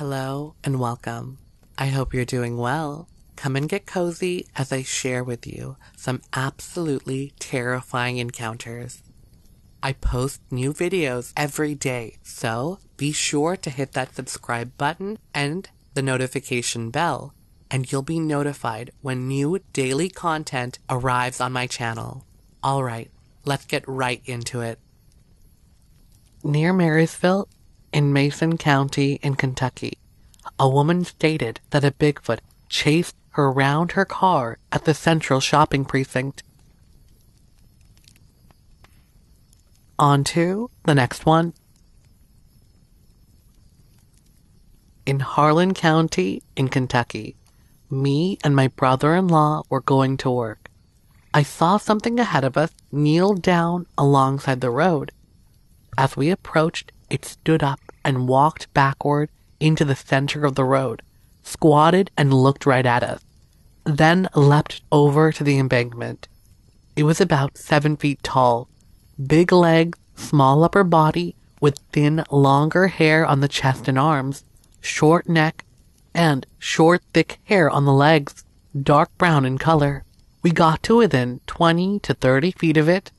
Hello and welcome. I hope you're doing well. Come and get cozy as I share with you some absolutely terrifying encounters. I post new videos every day, so be sure to hit that subscribe button and the notification bell, and you'll be notified when new daily content arrives on my channel. All right, let's get right into it. Near Marysville, in Mason County in Kentucky, a woman stated that a Bigfoot chased her around her car at the central shopping precinct. On to the next one. In Harlan County in Kentucky, me and my brother-in-law were going to work. I saw something ahead of us kneel down alongside the road. As we approached, it stood up and walked backward into the center of the road, squatted and looked right at us, then leapt over to the embankment. It was about 7 feet tall, big legs, small upper body, with thin, longer hair on the chest and arms, short neck, and short, thick hair on the legs, dark brown in color. We got to within 20 to 30 feet of it,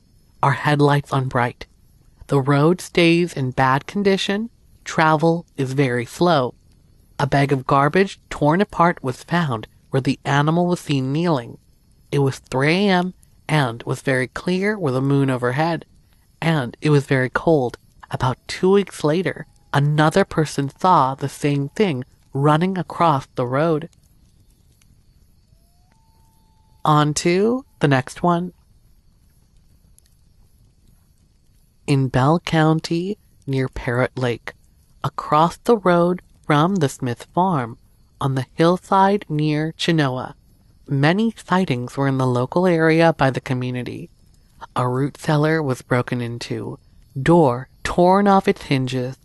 our headlights on bright. The road stays in bad condition. Travel is very slow. A bag of garbage torn apart was found where the animal was seen kneeling. It was 3 a.m. and was very clear with a moon overhead. And it was very cold. About 2 weeks later, another person saw the same thing running across the road. On to the next one. In Bell County, near Parrot Lake, across the road from the Smith farm, on the hillside near Chinoa. Many sightings were in the local area by the community. A root cellar was broken into, door torn off its hinges.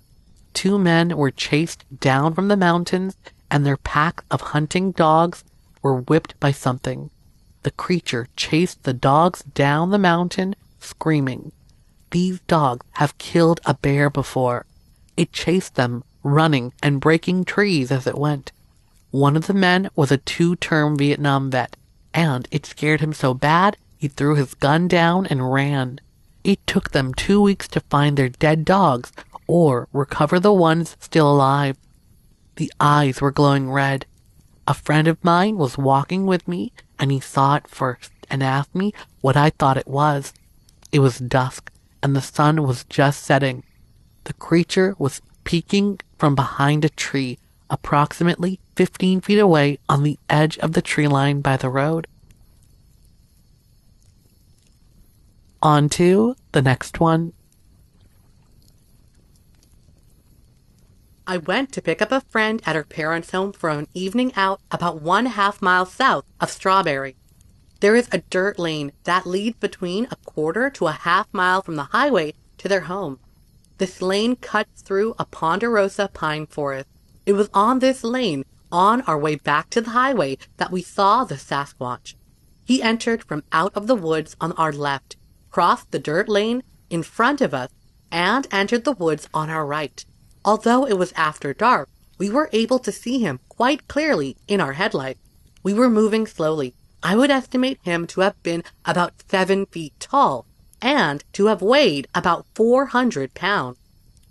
2 men were chased down from the mountains, and their pack of hunting dogs were whipped by something. The creature chased the dogs down the mountain, screaming. These dogs have killed a bear before. It chased them, running and breaking trees as it went. One of the men was a 2-term Vietnam vet, and it scared him so bad he threw his gun down and ran. It took them 2 weeks to find their dead dogs or recover the ones still alive. The eyes were glowing red. A friend of mine was walking with me, and he saw it first and asked me what I thought it was. It was dusk, and the sun was just setting. The creature was peeking from behind a tree, approximately 15 feet away on the edge of the tree line by the road. On to the next one. I went to pick up a friend at her parents' home for an evening out about 1.5 mile south of Strawberry. There is a dirt lane that leads between 1/4 to 1/2 mile from the highway to their home. This lane cuts through a ponderosa pine forest. It was on this lane, on our way back to the highway, that we saw the Sasquatch. He entered from out of the woods on our left, crossed the dirt lane in front of us, and entered the woods on our right. Although it was after dark, we were able to see him quite clearly in our headlights. We were moving slowly. I would estimate him to have been about 7 feet tall and to have weighed about 400 pounds.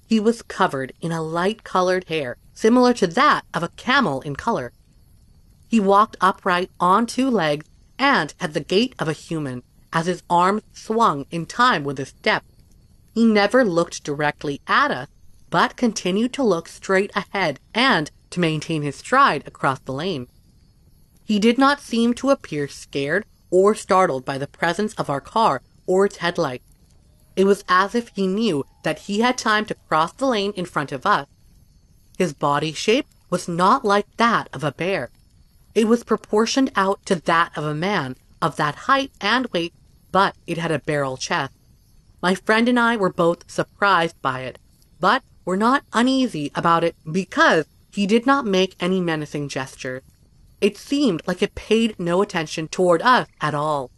He was covered in a light-colored hair, similar to that of a camel in color. He walked upright on 2 legs and had the gait of a human, as his arms swung in time with his step. He never looked directly at us, but continued to look straight ahead and to maintain his stride across the lane. He did not seem to appear scared or startled by the presence of our car or its headlight. It was as if he knew that he had time to cross the lane in front of us. His body shape was not like that of a bear. It was proportioned out to that of a man, of that height and weight, but it had a barrel chest. My friend and I were both surprised by it, but were not uneasy about it because he did not make any menacing gestures. It seemed like it paid no attention toward us at all.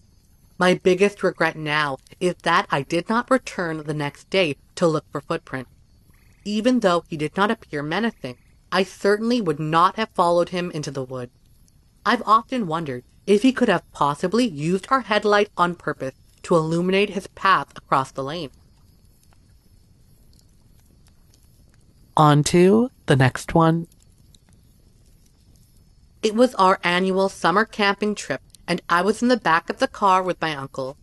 My biggest regret now is that I did not return the next day to look for footprints. Even though he did not appear menacing, I certainly would not have followed him into the wood. I've often wondered if he could have possibly used our headlight on purpose to illuminate his path across the lane. On to the next one. It was our annual summer camping trip, and I was in the back of the car with my uncle.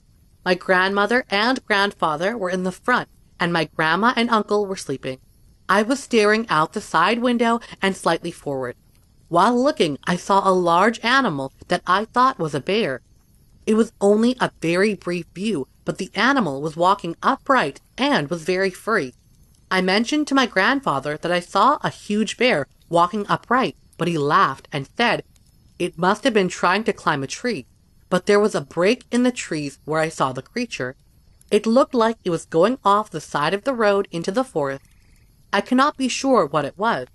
My grandmother and grandfather were in the front, and my grandma and uncle were sleeping. I was staring out the side window and slightly forward. While looking, I saw a large animal that I thought was a bear. It was only a very brief view, but the animal was walking upright and was very furry. I mentioned to my grandfather that I saw a huge bear walking upright, but he laughed and said it must have been trying to climb a tree, but there was a break in the trees where I saw the creature. It looked like it was going off the side of the road into the forest. I cannot be sure what it was,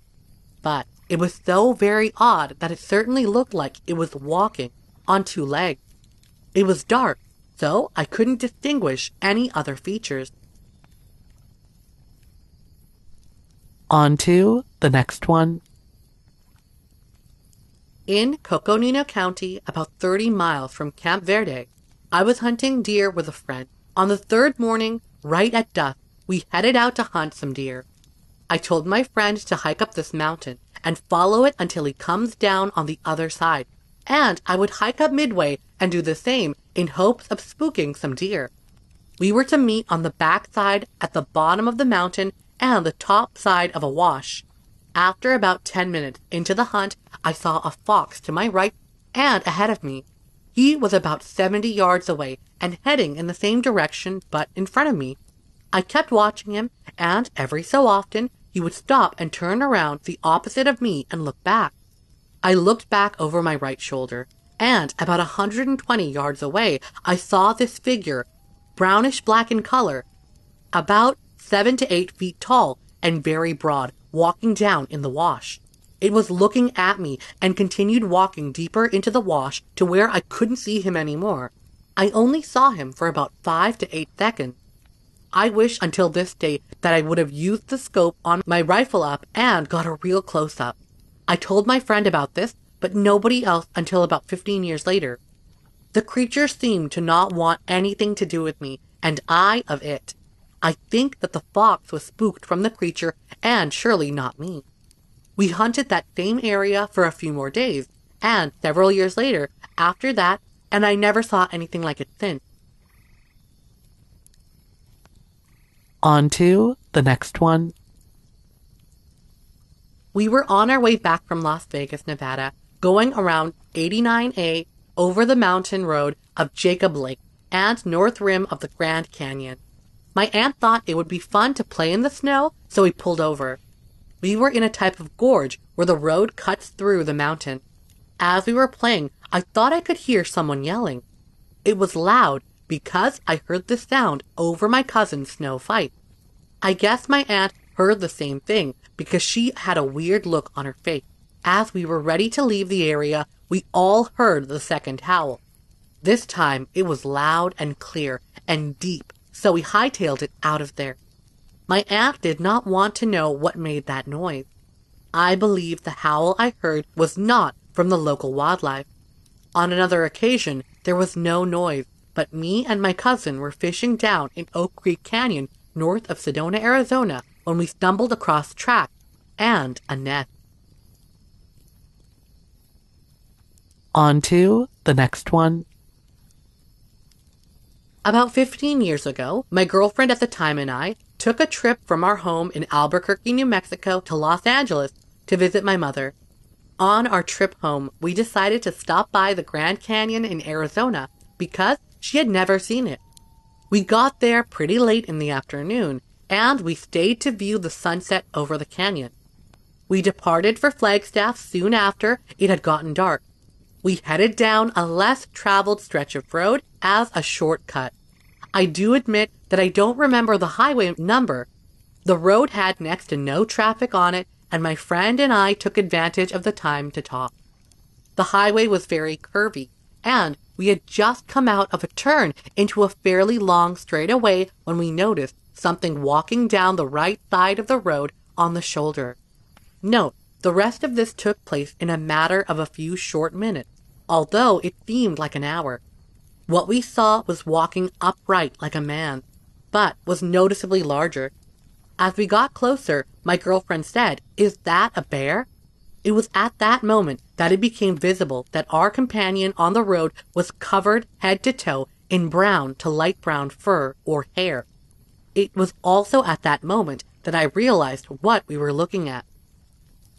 but it was so very odd that it certainly looked like it was walking on two legs. It was dark, so I couldn't distinguish any other features. On to the next one. In Coconino County, about 30 miles from Camp Verde, I was hunting deer with a friend. On the third morning, right at dusk, we headed out to hunt some deer. I told my friend to hike up this mountain and follow it until he comes down on the other side, and I would hike up midway and do the same in hopes of spooking some deer. We were to meet on the backside at the bottom of the mountain and the top side of a wash. After about 10 minutes into the hunt, I saw a fox to my right and ahead of me. He was about 70 yards away and heading in the same direction but in front of me. I kept watching him, and every so often he would stop and turn around the opposite of me and look back. I looked back over my right shoulder, and about 120 yards away I saw this figure, brownish black in color, about 7 to 8 feet tall and very broad, walking down in the wash. It was looking at me and continued walking deeper into the wash to where I couldn't see him anymore. I only saw him for about 5 to 8 seconds. I wish until this day that I would have used the scope on my rifle up and got a real close-up. I told my friend about this, but nobody else until about 15 years later. The creature seemed to not want anything to do with me, and I of it. I think that the fox was spooked from the creature and surely not me. We hunted that same area for a few more days and several years later after that, and I never saw anything like it since. On to the next one. We were on our way back from Las Vegas, Nevada, going around 89A over the mountain road of Jacob Lake and north rim of the Grand Canyon. My aunt thought it would be fun to play in the snow, so we pulled over. We were in a type of gorge where the road cuts through the mountain. As we were playing, I thought I could hear someone yelling. It was loud because I heard the sound over my cousin's snow fight. I guess my aunt heard the same thing because she had a weird look on her face. As we were ready to leave the area, we all heard the second howl. This time it was loud and clear and deep, so we hightailed it out of there. My aunt did not want to know what made that noise. I believe the howl I heard was not from the local wildlife. On another occasion, there was no noise, but me and my cousin were fishing down in Oak Creek Canyon north of Sedona, Arizona, when we stumbled across tracks and a net. On to the next one. About 15 years ago, my girlfriend at the time and I took a trip from our home in Albuquerque, New Mexico to Los Angeles to visit my mother. On our trip home, we decided to stop by the Grand Canyon in Arizona because she had never seen it. We got there pretty late in the afternoon, and we stayed to view the sunset over the canyon. We departed for Flagstaff soon after it had gotten dark. We headed down a less traveled stretch of road as a shortcut. I do admit that I don't remember the highway number. The road had next to no traffic on it, and my friend and I took advantage of the time to talk. The highway was very curvy, and we had just come out of a turn into a fairly long straightaway when we noticed something walking down the right side of the road on the shoulder. Note The rest of this took place in a matter of a few short minutes, although it seemed like an hour. What we saw was walking upright like a man, but was noticeably larger. As we got closer, my girlfriend said, "Is that a bear?" It was at that moment that it became visible that our companion on the road was covered head to toe in brown to light brown fur or hair. It was also at that moment that I realized what we were looking at.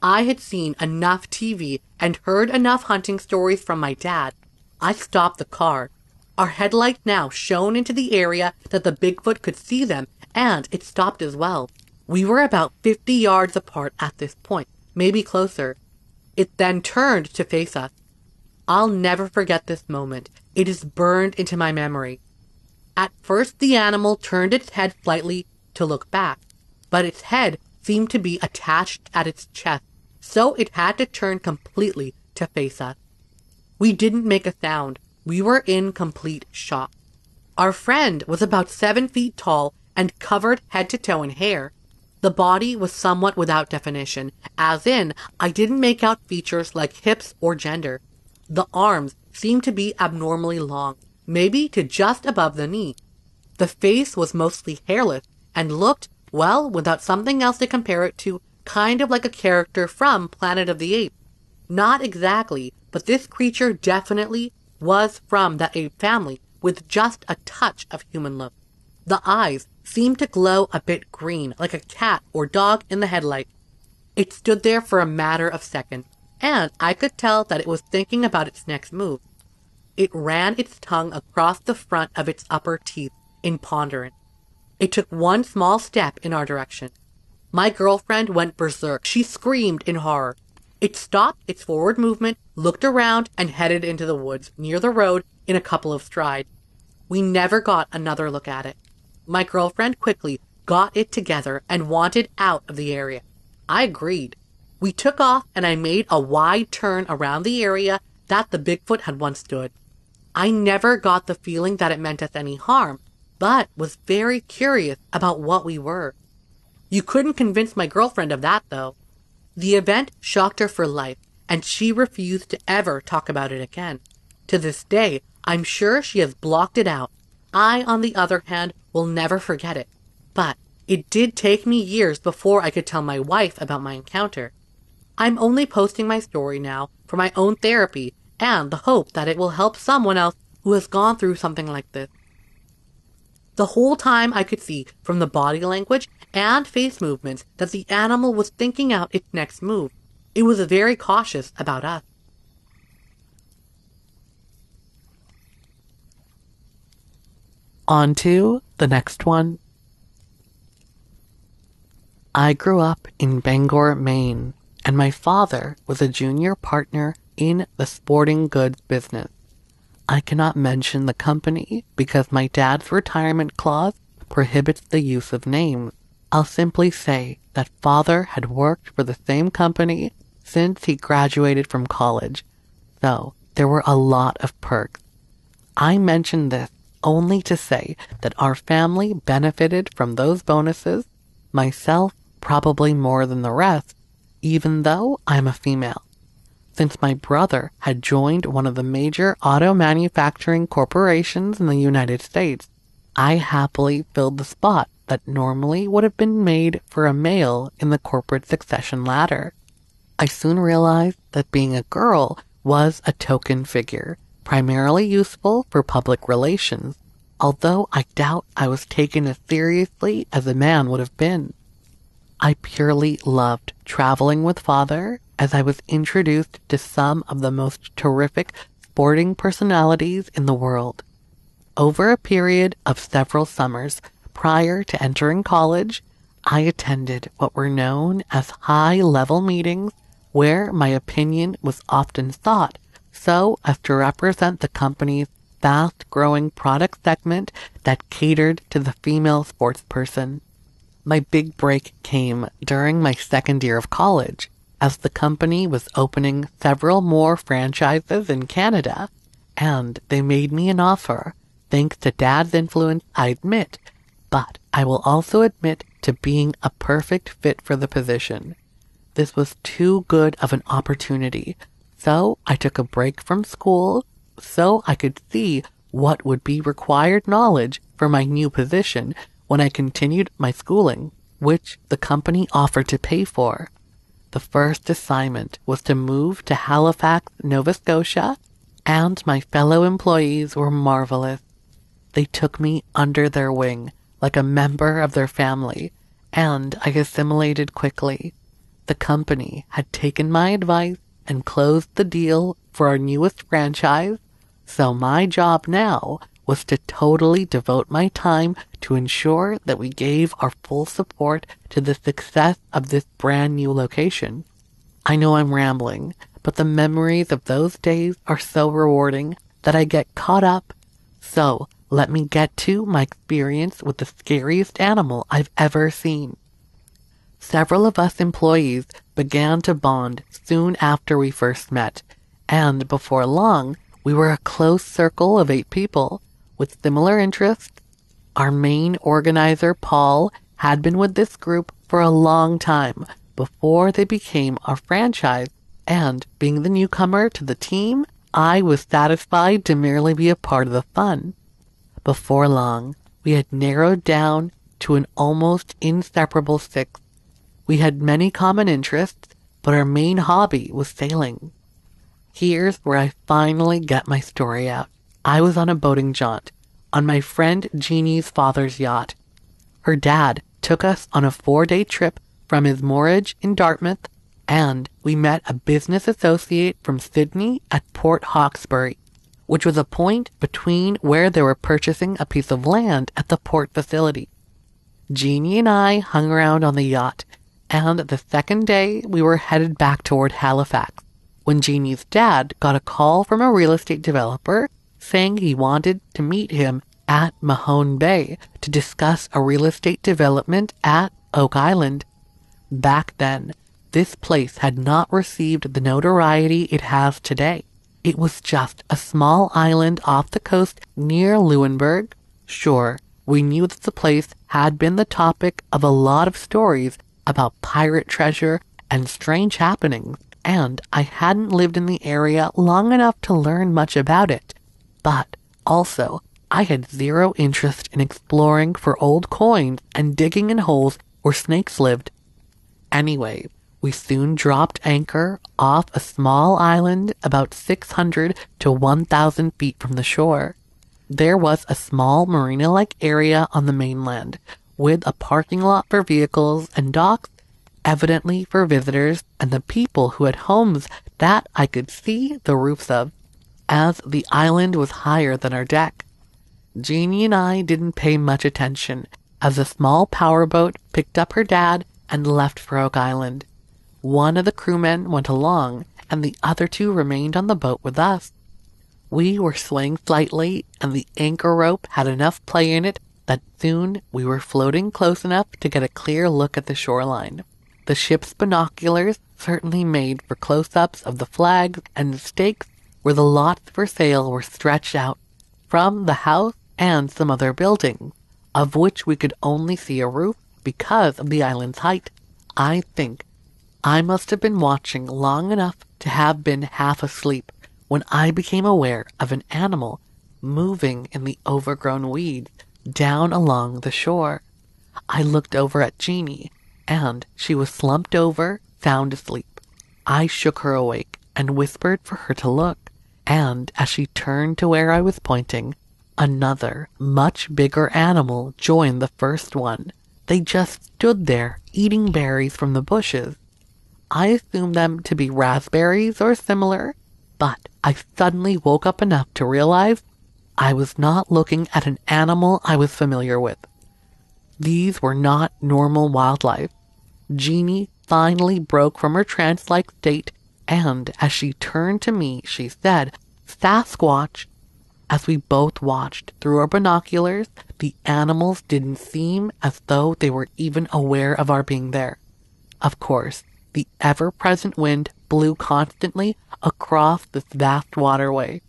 I had seen enough TV and heard enough hunting stories from my dad. I stopped the car. Our headlight now shone into the area that the Bigfoot could see them, and it stopped as well. We were about 50 yards apart at this point, maybe closer. It then turned to face us. I'll never forget this moment. It is burned into my memory. At first the animal turned its head slightly to look back, but its head seemed to be attached at its chest, so it had to turn completely to face us. We didn't make a sound. We were in complete shock. Our friend was about 7 feet tall and covered head to toe in hair. The body was somewhat without definition, as in, I didn't make out features like hips or gender. The arms seemed to be abnormally long, maybe to just above the knee. The face was mostly hairless and looked, well, without something else to compare it to, kind of like a character from Planet of the Apes. Not exactly, but this creature definitely was from the ape family, with just a touch of human look. The eyes seemed to glow a bit green, like a cat or dog in the headlight. It stood there for a matter of seconds, and I could tell that it was thinking about its next move. It ran its tongue across the front of its upper teeth in ponderance. It took one small step in our direction. My girlfriend went berserk. She screamed in horror. It stopped its forward movement, looked around, and headed into the woods near the road in a couple of strides. We never got another look at it. My girlfriend quickly got it together and wanted out of the area. I agreed. We took off, and I made a wide turn around the area that the Bigfoot had once stood. I never got the feeling that it meant us any harm, but was very curious about what we were. You couldn't convince my girlfriend of that, though. The event shocked her for life, and she refused to ever talk about it again. To this day, I'm sure she has blocked it out. I, on the other hand, will never forget it. But it did take me years before I could tell my wife about my encounter. I'm only posting my story now for my own therapy and the hope that it will help someone else who has gone through something like this. The whole time I could see from the body language and face movements that the animal was thinking out its next move. It was very cautious about us. On to the next one. I grew up in Bangor, Maine, and my father was a junior partner in the sporting goods business. I cannot mention the company because my dad's retirement clause prohibits the use of names. I'll simply say that father had worked for the same company since he graduated from college, so there were a lot of perks. I mention this only to say that our family benefited from those bonuses, myself probably more than the rest, even though I'm a female. Since my brother had joined one of the major auto manufacturing corporations in the United States, I happily filled the spot that normally would have been made for a male in the corporate succession ladder. I soon realized that being a girl was a token figure, primarily useful for public relations, although I doubt I was taken as seriously as a man would have been. I purely loved traveling with father, as I was introduced to some of the most terrific sporting personalities in the world. Over a period of several summers prior to entering college, I attended what were known as high-level meetings where my opinion was often sought so as to represent the company's fast-growing product segment that catered to the female sportsperson. My big break came during my second year of college, as the company was opening several more franchises in Canada, and they made me an offer, thanks to Dad's influence, I admit, but I will also admit to being a perfect fit for the position. This was too good of an opportunity. So I took a break from school so I could see what would be required knowledge for my new position when I continued my schooling, which the company offered to pay for. The first assignment was to move to Halifax, Nova Scotia, and my fellow employees were marvelous. They took me under their wing, like a member of their family, and I assimilated quickly. The company had taken my advice and closed the deal for our newest franchise, so my job now was to totally devote my time to ensure that we gave our full support to the success of this brand new location. I know I'm rambling, but the memories of those days are so rewarding that I get caught up. So let me get to my experience with the scariest animal I've ever seen. Several of us employees began to bond soon after we first met, and before long, we were a close circle of 8 people with similar interests. Our main organizer, Paul, had been with this group for a long time before they became our franchise, and being the newcomer to the team, I was satisfied to merely be a part of the fun. Before long, we had narrowed down to an almost inseparable 6. We had many common interests, but our main hobby was sailing. Here's where I finally get my story out. I was on a boating jaunt on my friend Jeannie's father's yacht. Her dad took us on a 4-day trip from his moorage in Dartmouth, and we met a business associate from Sydney at Port Hawkesbury, which was a point between where they were purchasing a piece of land at the port facility. Jeannie and I hung around on the yacht, and the second day we were headed back toward Halifax when Jeannie's dad got a call from a real estate developer saying he wanted to meet him at Mahone Bay to discuss a real estate development at Oak Island. Back then, this place had not received the notoriety it has today. It was just a small island off the coast near Lewenberg. Sure, we knew that the place had been the topic of a lot of stories about pirate treasure and strange happenings, and I hadn't lived in the area long enough to learn much about it. But also, I had zero interest in exploring for old coins and digging in holes where snakes lived. Anyway, we soon dropped anchor off a small island about 600 to 1,000 feet from the shore. There was a small marina-like area on the mainland, with a parking lot for vehicles and docks, evidently for visitors and the people who had homes that I could see the roofs of, as the island was higher than our deck. Jeannie and I didn't pay much attention as a small powerboat picked up her dad and left for Oak Island. One of the crewmen went along and the other 2 remained on the boat with us. We were swaying slightly and the anchor rope had enough play in it that soon we were floating close enough to get a clear look at the shoreline. The ship's binoculars certainly made for close-ups of the flags and the stakes where the lots for sale were stretched out from the house and some other buildings, of which we could only see a roof because of the island's height. I think I must have been watching long enough to have been half asleep when I became aware of an animal moving in the overgrown weeds down along the shore. I looked over at Jeannie, and she was slumped over, sound asleep. I shook her awake and whispered for her to look, and as she turned to where I was pointing, another, much bigger animal joined the first one. They just stood there eating berries from the bushes. I assumed them to be raspberries or similar, but I suddenly woke up enough to realize I was not looking at an animal I was familiar with. These were not normal wildlife. Jeannie finally broke from her trance-like state, and as she turned to me, she said, "Sasquatch." As we both watched through our binoculars, the animals didn't seem as though they were even aware of our being there. Of course, the ever-present wind blew constantly across this vast waterway.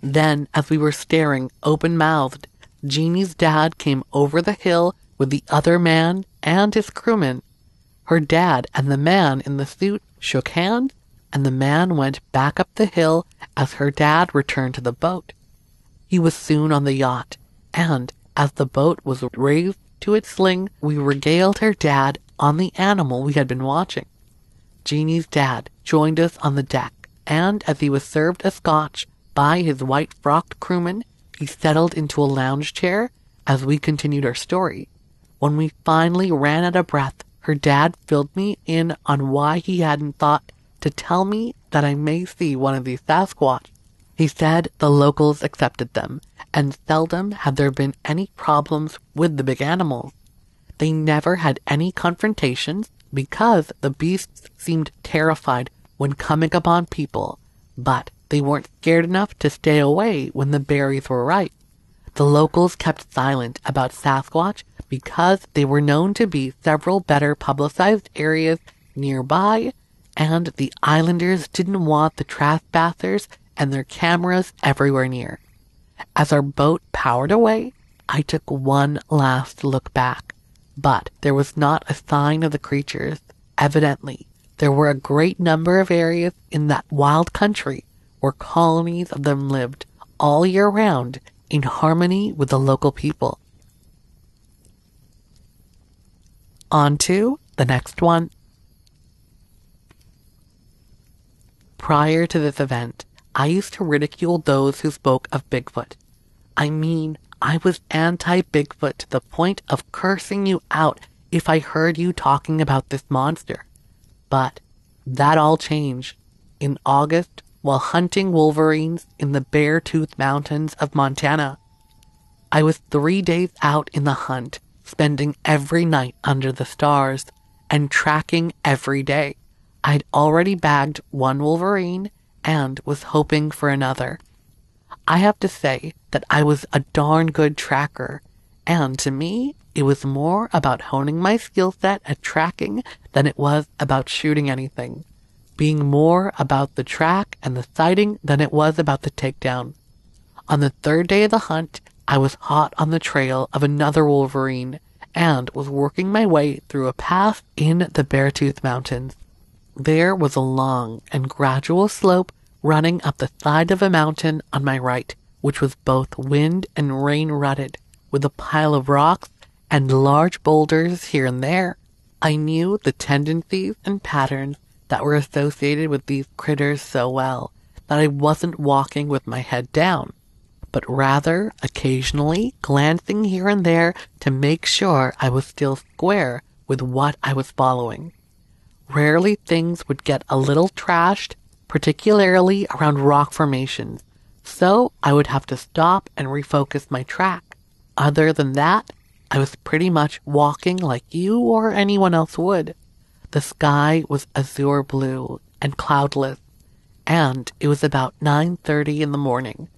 Then, as we were staring open-mouthed, Jeannie's dad came over the hill with the other man and his crewman. Her dad and the man in the suit shook hands, and the man went back up the hill as her dad returned to the boat. He was soon on the yacht, and as the boat was raised to its sling, we regaled her dad on the animal we had been watching. Jeannie's dad joined us on the deck, and as he was served a scotch by his white-frocked crewman, he settled into a lounge chair as we continued our story. When we finally ran out of breath, her dad filled me in on why he hadn't thought to tell me that I may see one of these Sasquatch. He said the locals accepted them, and seldom had there been any problems with the big animals. They never had any confrontations because the beasts seemed terrified when coming upon people, but they weren't scared enough to stay away when the berries were ripe. The locals kept silent about Sasquatch because they were known to be several better publicized areas nearby, and the islanders didn't want the trespassers and their cameras everywhere near. As our boat powered away, I took one last look back, but there was not a sign of the creatures. Evidently, there were a great number of areas in that wild country where colonies of them lived all year round in harmony with the local people. On to the next one. Prior to this event, I used to ridicule those who spoke of Bigfoot. I mean, I was anti-Bigfoot to the point of cursing you out if I heard you talking about this monster. But that all changed. In August, while hunting wolverines in the Beartooth Mountains of Montana, I was 3 days out in the hunt, spending every night under the stars and tracking every day. I'd already bagged one wolverine and was hoping for another. I have to say that I was a darn good tracker, and to me, it was more about honing my skill set at tracking than it was about shooting anything, being more about the track and the sighting than it was about the takedown. On the third day of the hunt, I was hot on the trail of another wolverine and was working my way through a path in the Beartooth Mountains. There was a long and gradual slope running up the side of a mountain on my right, which was both wind and rain-rutted, with a pile of rocks and large boulders here and there. I knew the tendencies and patterns that were associated with these critters so well that I wasn't walking with my head down, but rather occasionally glancing here and there to make sure I was still square with what I was following. Rarely things would get a little trashed, particularly around rock formations, so I would have to stop and refocus my track. Other than that, I was pretty much walking like you or anyone else would. The sky was azure blue and cloudless, and it was about 9:30 in the morning.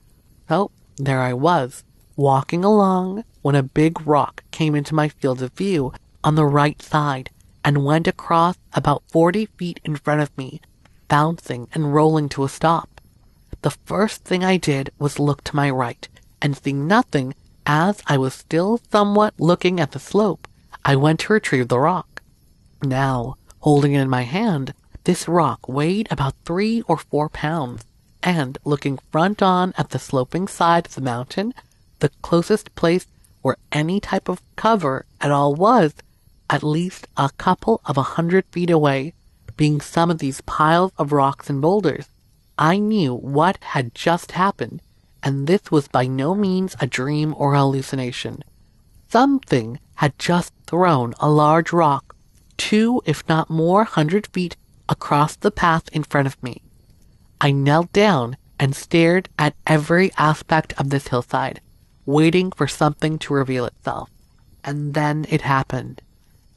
So there I was, walking along, when a big rock came into my field of view on the right side and went across about 40 feet in front of me, bouncing and rolling to a stop. The first thing I did was look to my right, and seeing nothing, as I was still somewhat looking at the slope, I went to retrieve the rock. Now, holding it in my hand, this rock weighed about 3 or 4 pounds, and looking front on at the sloping side of the mountain, the closest place where any type of cover at all was, at least a couple of 100 feet away, being some of these piles of rocks and boulders. I knew what had just happened, and this was by no means a dream or hallucination. Something had just thrown a large rock 2, if not more, 100 feet across the path in front of me. I knelt down and stared at every aspect of this hillside, waiting for something to reveal itself. And then it happened.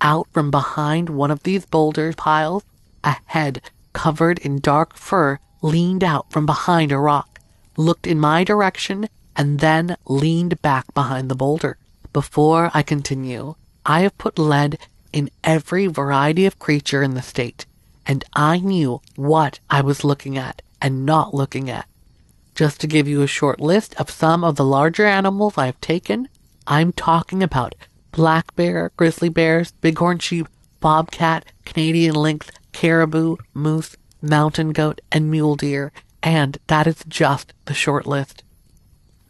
Out from behind one of these boulder piles, a head covered in dark fur leaned out from behind a rock, looked in my direction, and then leaned back behind the boulder. Before I continue, I have put lead in every variety of creature in the state, and I knew what I was looking at and not looking at. Just to give you a short list of some of the larger animals I have taken, I'm talking about black bear, grizzly bears, bighorn sheep, bobcat, Canadian lynx, caribou, moose, mountain goat, and mule deer, and that is just the short list.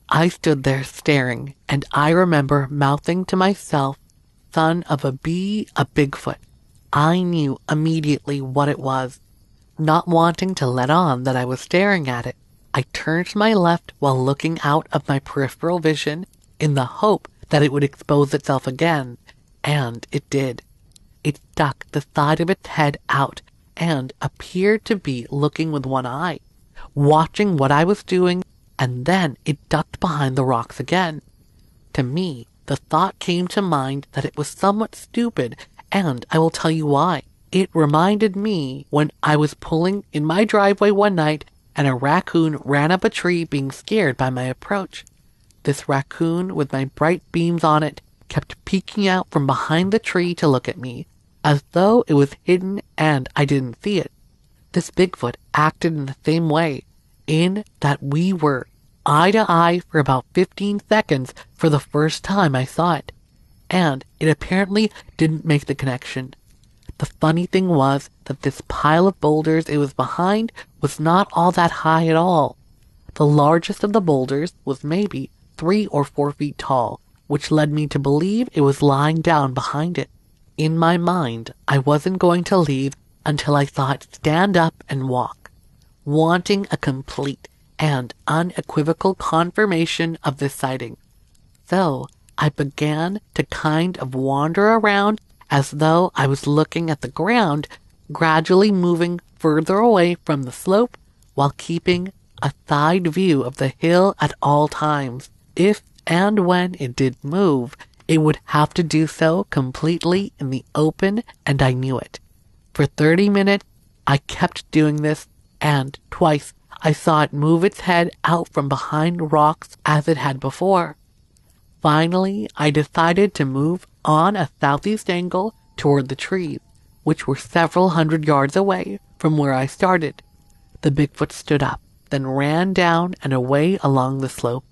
I stood there staring, and I remember mouthing to myself, son of a bee, a Bigfoot. I knew immediately what it was. Not wanting to let on that I was staring at it, I turned to my left while looking out of my peripheral vision in the hope that it would expose itself again, and it did. It stuck the side of its head out and appeared to be looking with one eye, watching what I was doing, and then it ducked behind the rocks again. To me, the thought came to mind that it was somewhat stupid, and I will tell you why. It reminded me when I was pulling in my driveway one night and a raccoon ran up a tree being scared by my approach. This raccoon, with my bright beams on it, kept peeking out from behind the tree to look at me, as though it was hidden and I didn't see it. This Bigfoot acted in the same way, in that we were eye to eye for about 15 seconds for the first time I saw it, and it apparently didn't make the connection. The funny thing was that this pile of boulders it was behind was not all that high at all. The largest of the boulders was maybe 3 or 4 feet tall, which led me to believe it was lying down behind it. In my mind, I wasn't going to leave until I saw it stand up and walk, wanting a complete and unequivocal confirmation of this sighting. So I began to kind of wander around as though I was looking at the ground, gradually moving further away from the slope while keeping a side view of the hill at all times. If and when it did move, it would have to do so completely in the open, and I knew it. For 30 minutes, I kept doing this, and twice I saw it move its head out from behind rocks as it had before. Finally, I decided to move on a southeast angle toward the trees, which were several hundred yards away from where I started. The Bigfoot stood up, then ran down and away along the slope.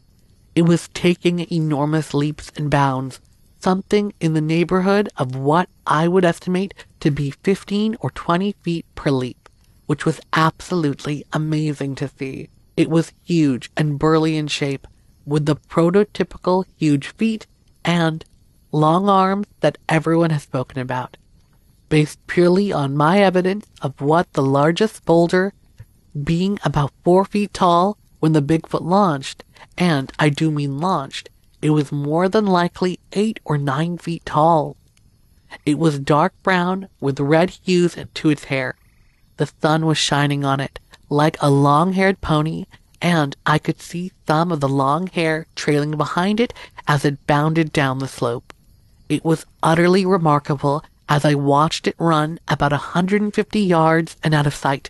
It was taking enormous leaps and bounds, something in the neighborhood of what I would estimate to be 15 or 20 feet per leap, which was absolutely amazing to see. It was huge and burly in shape, with the prototypical huge feet and long arms that everyone has spoken about. Based purely on my evidence of what the largest boulder being about 4 feet tall when the Bigfoot launched, and I do mean launched, it was more than likely 8 or 9 feet tall. It was dark brown with red hues to its hair. The sun was shining on it like a long-haired pony, and I could see some of the long hair trailing behind it as it bounded down the slope. It was utterly remarkable as I watched it run about 150 yards and out of sight.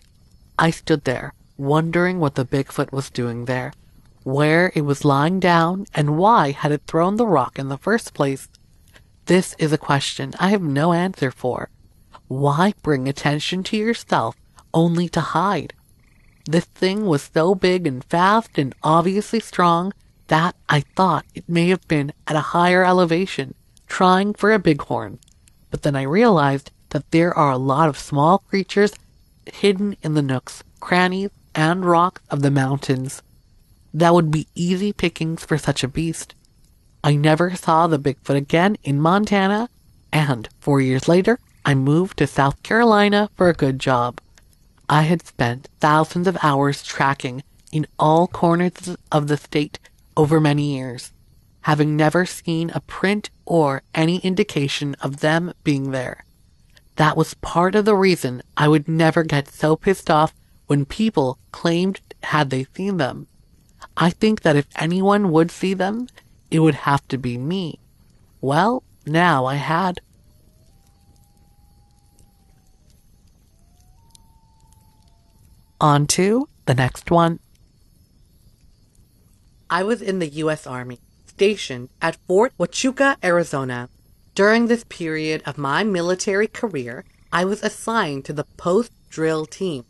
I stood there, wondering what the Bigfoot was doing there, where it was lying down, and why had it thrown the rock in the first place. This is a question I have no answer for. Why bring attention to yourself only to hide? This thing was so big and fast and obviously strong that I thought it may have been at a higher elevation, trying for a bighorn. But then I realized that there are a lot of small creatures hidden in the nooks, crannies, and rocks of the mountains. That would be easy pickings for such a beast. I never saw the Bigfoot again in Montana, and 4 years later, I moved to South Carolina for a good job. I had spent thousands of hours tracking in all corners of the state over many years, having never seen a print or any indication of them being there. That was part of the reason I would never get so pissed off when people claimed had they seen them. I think that if anyone would see them, it would have to be me. Well, now I had. On to the next one. I was in the U.S. Army, stationed at Fort Huachuca, Arizona. During this period of my military career, I was assigned to the post-drill team.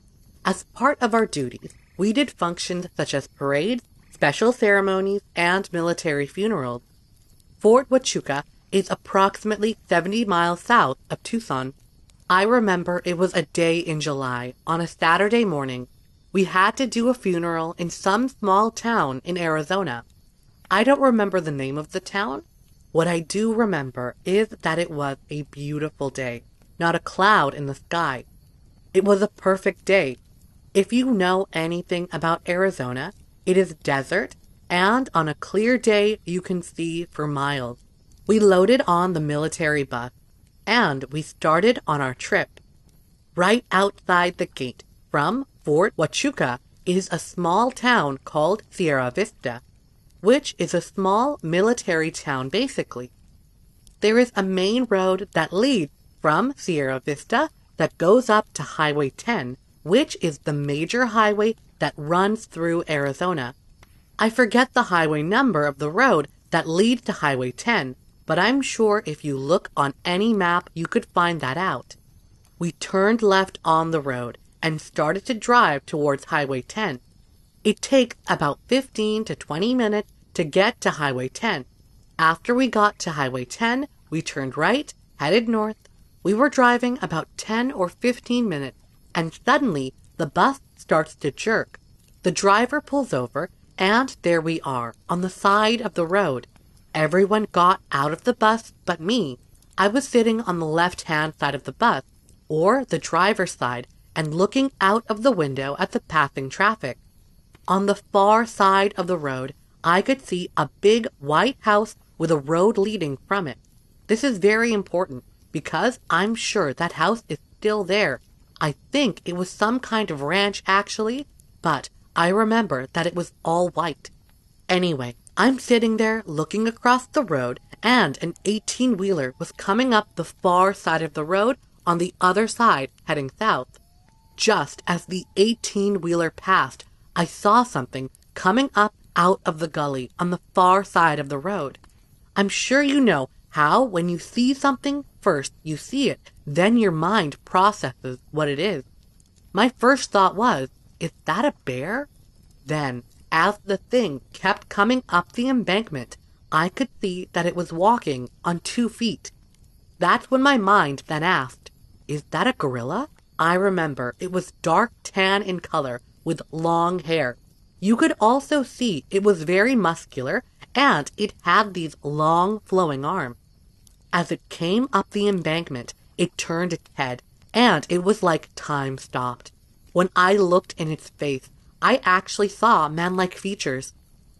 As part of our duties, we did functions such as parades, special ceremonies, and military funerals. Fort Huachuca is approximately 70 miles south of Tucson I remember it was a day in July, on a Saturday morning. We had to do a funeral in some small town in Arizona. I don't remember the name of the town. What I do remember is that it was a beautiful day, not a cloud in the sky. It was a perfect day. If you know anything about Arizona, it is desert, and on a clear day you can see for miles. We loaded on the military bus, and we started on our trip. Right outside the gate from Fort Huachuca is a small town called Sierra Vista, which is a small military town basically. There is a main road that leads from Sierra Vista that goes up to Highway 10, which is the major highway that runs through Arizona. I forget the highway number of the road that leads to Highway 10, but I'm sure if you look on any map you could find that out. We turned left on the road and started to drive towards Highway 10. It takes about 15 to 20 minutes to get to Highway 10. After we got to Highway 10, we turned right, headed north. We were driving about 10 or 15 minutes, and suddenly the bus starts to jerk. The driver pulls over, and there we are, on the side of the road. Everyone got out of the bus but me. I was sitting on the left-hand side of the bus, or the driver's side, and looking out of the window at the passing traffic. On the far side of the road, I could see a big white house with a road leading from it. This is very important, because I'm sure that house is still there. I think it was some kind of ranch, actually, but I remember that it was all white. Anyway, I'm sitting there looking across the road, and an 18-wheeler was coming up the far side of the road on the other side, heading south. Just as the 18-wheeler passed, I saw something coming up out of the gully on the far side of the road. I'm sure you know how when you see something, first you see it, then your mind processes what it is. My first thought was, is that a bear? Then, as the thing kept coming up the embankment, I could see that it was walking on 2 feet. That's when my mind then asked, is that a gorilla? I remember it was dark tan in color with long hair. You could also see it was very muscular, and it had these long flowing arms. As it came up the embankment, it turned its head, and it was like time stopped. When I looked in its face, I actually saw man-like features.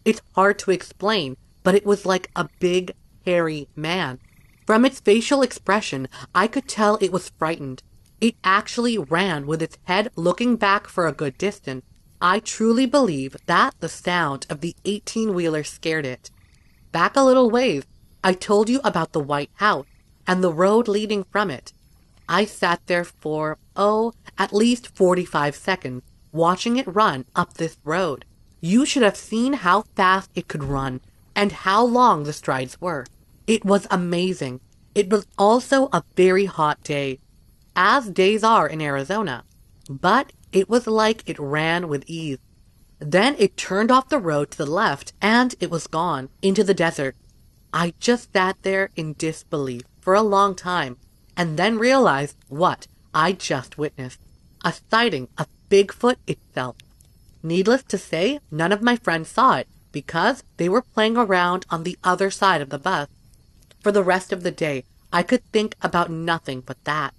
It's hard to explain, but it was like a big, hairy man. From its facial expression, I could tell it was frightened. It actually ran with its head looking back for a good distance. I truly believe that the sound of the 18-wheeler scared it. Back a little ways, I told you about the white house and the road leading from it. I sat there for, at least 45 seconds, watching it run up this road. You should have seen how fast it could run and how long the strides were. It was amazing. It was also a very hot day, as days are in Arizona, but it was like it ran with ease. Then it turned off the road to the left, and it was gone into the desert. I just sat there in disbelief for a long time, and then realized what I just witnessed, a sighting of Bigfoot itself. Needless to say, none of my friends saw it, because they were playing around on the other side of the bus. For the rest of the day, I could think about nothing but that.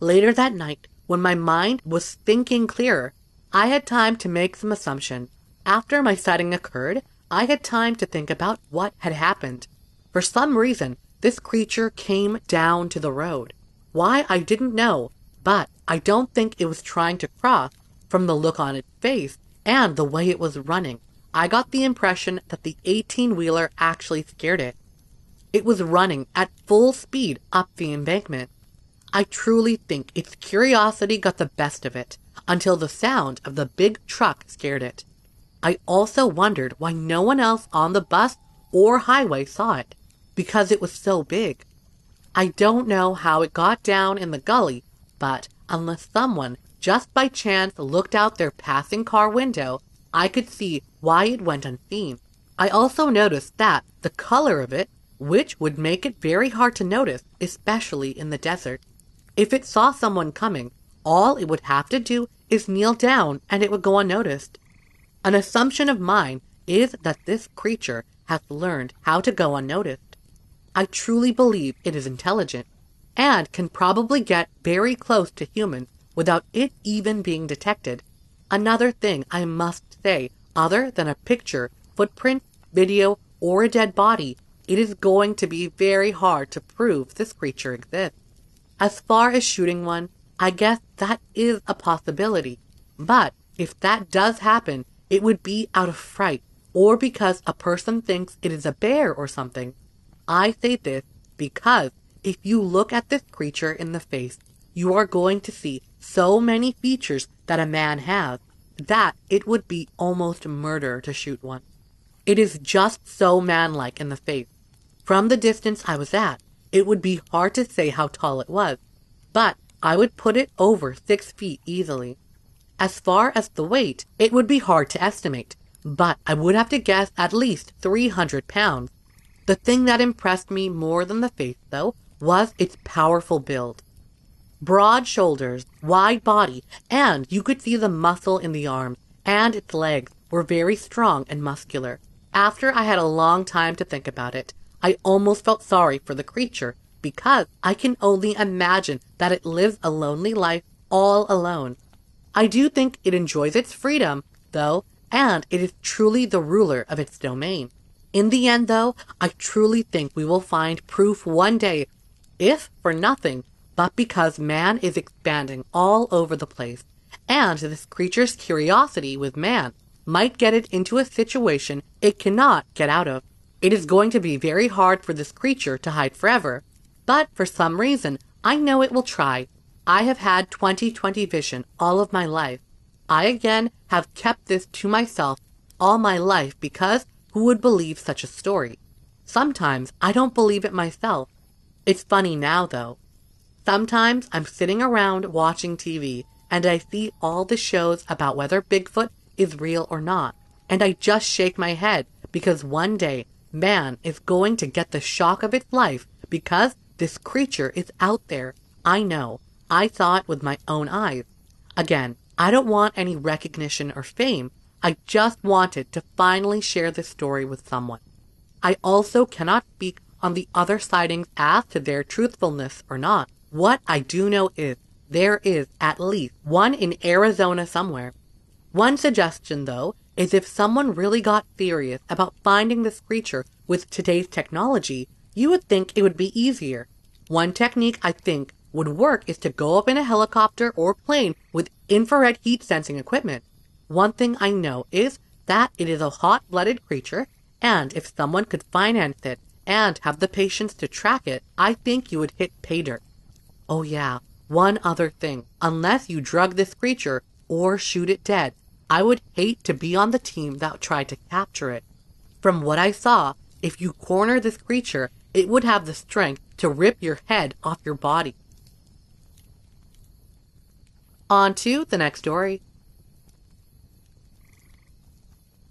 Later that night, when my mind was thinking clearer, I had time to make some assumptions. After my sighting occurred, I had time to think about what had happened. For some reason, this creature came down to the road. Why, I didn't know, but I don't think it was trying to cross. From the look on its face and the way it was running, I got the impression that the 18-wheeler actually scared it. It was running at full speed up the embankment. I truly think its curiosity got the best of it, until the sound of the big truck scared it. I also wondered why no one else on the bus or highway saw it, because it was so big. I don't know how it got down in the gully, but unless someone just by chance looked out their passing car window, I could see why it went unseen. I also noticed that the color of it, which would make it very hard to notice, especially in the desert. If it saw someone coming, all it would have to do is kneel down and it would go unnoticed. An assumption of mine is that this creature has learned how to go unnoticed. I truly believe it is intelligent and can probably get very close to humans without it even being detected. Another thing I must say, other than a picture, footprint, video, or a dead body, it is going to be very hard to prove this creature exists. As far as shooting one, I guess that is a possibility, but if that does happen, it would be out of fright or because a person thinks it is a bear or something. I say this because if you look at this creature in the face, you are going to see so many features that a man has that it would be almost murder to shoot one. It is just so manlike in the face. From the distance I was at, it would be hard to say how tall it was, but I would put it over 6 feet easily. As far as the weight, it would be hard to estimate, but I would have to guess at least 300 pounds. The thing that impressed me more than the face, though, was its powerful build. Broad shoulders, wide body, and you could see the muscle in the arms, and its legs were very strong and muscular. After I had a long time to think about it, I almost felt sorry for the creature because I can only imagine that it lives a lonely life all alone. I do think it enjoys its freedom, though, and it is truly the ruler of its domain. In the end, though, I truly think we will find proof one day, if for nothing, but because man is expanding all over the place, and this creature's curiosity with man might get it into a situation it cannot get out of. It is going to be very hard for this creature to hide forever, but for some reason, I know it will try. I have had 20/20 vision all of my life. I again have kept this to myself all my life because who would believe such a story? Sometimes I don't believe it myself. It's funny now, though. Sometimes I'm sitting around watching TV and I see all the shows about whether Bigfoot is real or not, and I just shake my head because one day man is going to get the shock of its life because this creature is out there. I know. I saw it with my own eyes. Again, I don't want any recognition or fame. I just wanted to finally share this story with someone. I also cannot speak on the other sightings as to their truthfulness or not. What I do know is there is at least one in Arizona somewhere. One suggestion, though, is if someone really got serious about finding this creature with today's technology, you would think it would be easier. One technique I think would work is to go up in a helicopter or plane with infrared heat sensing equipment. One thing I know is that it is a hot-blooded creature, and if someone could finance it and have the patience to track it, I think you would hit pay dirt. Oh yeah, one other thing. Unless you drug this creature or shoot it dead, I would hate to be on the team that tried to capture it. From what I saw, if you corner this creature, it would have the strength to rip your head off your body. On to the next story.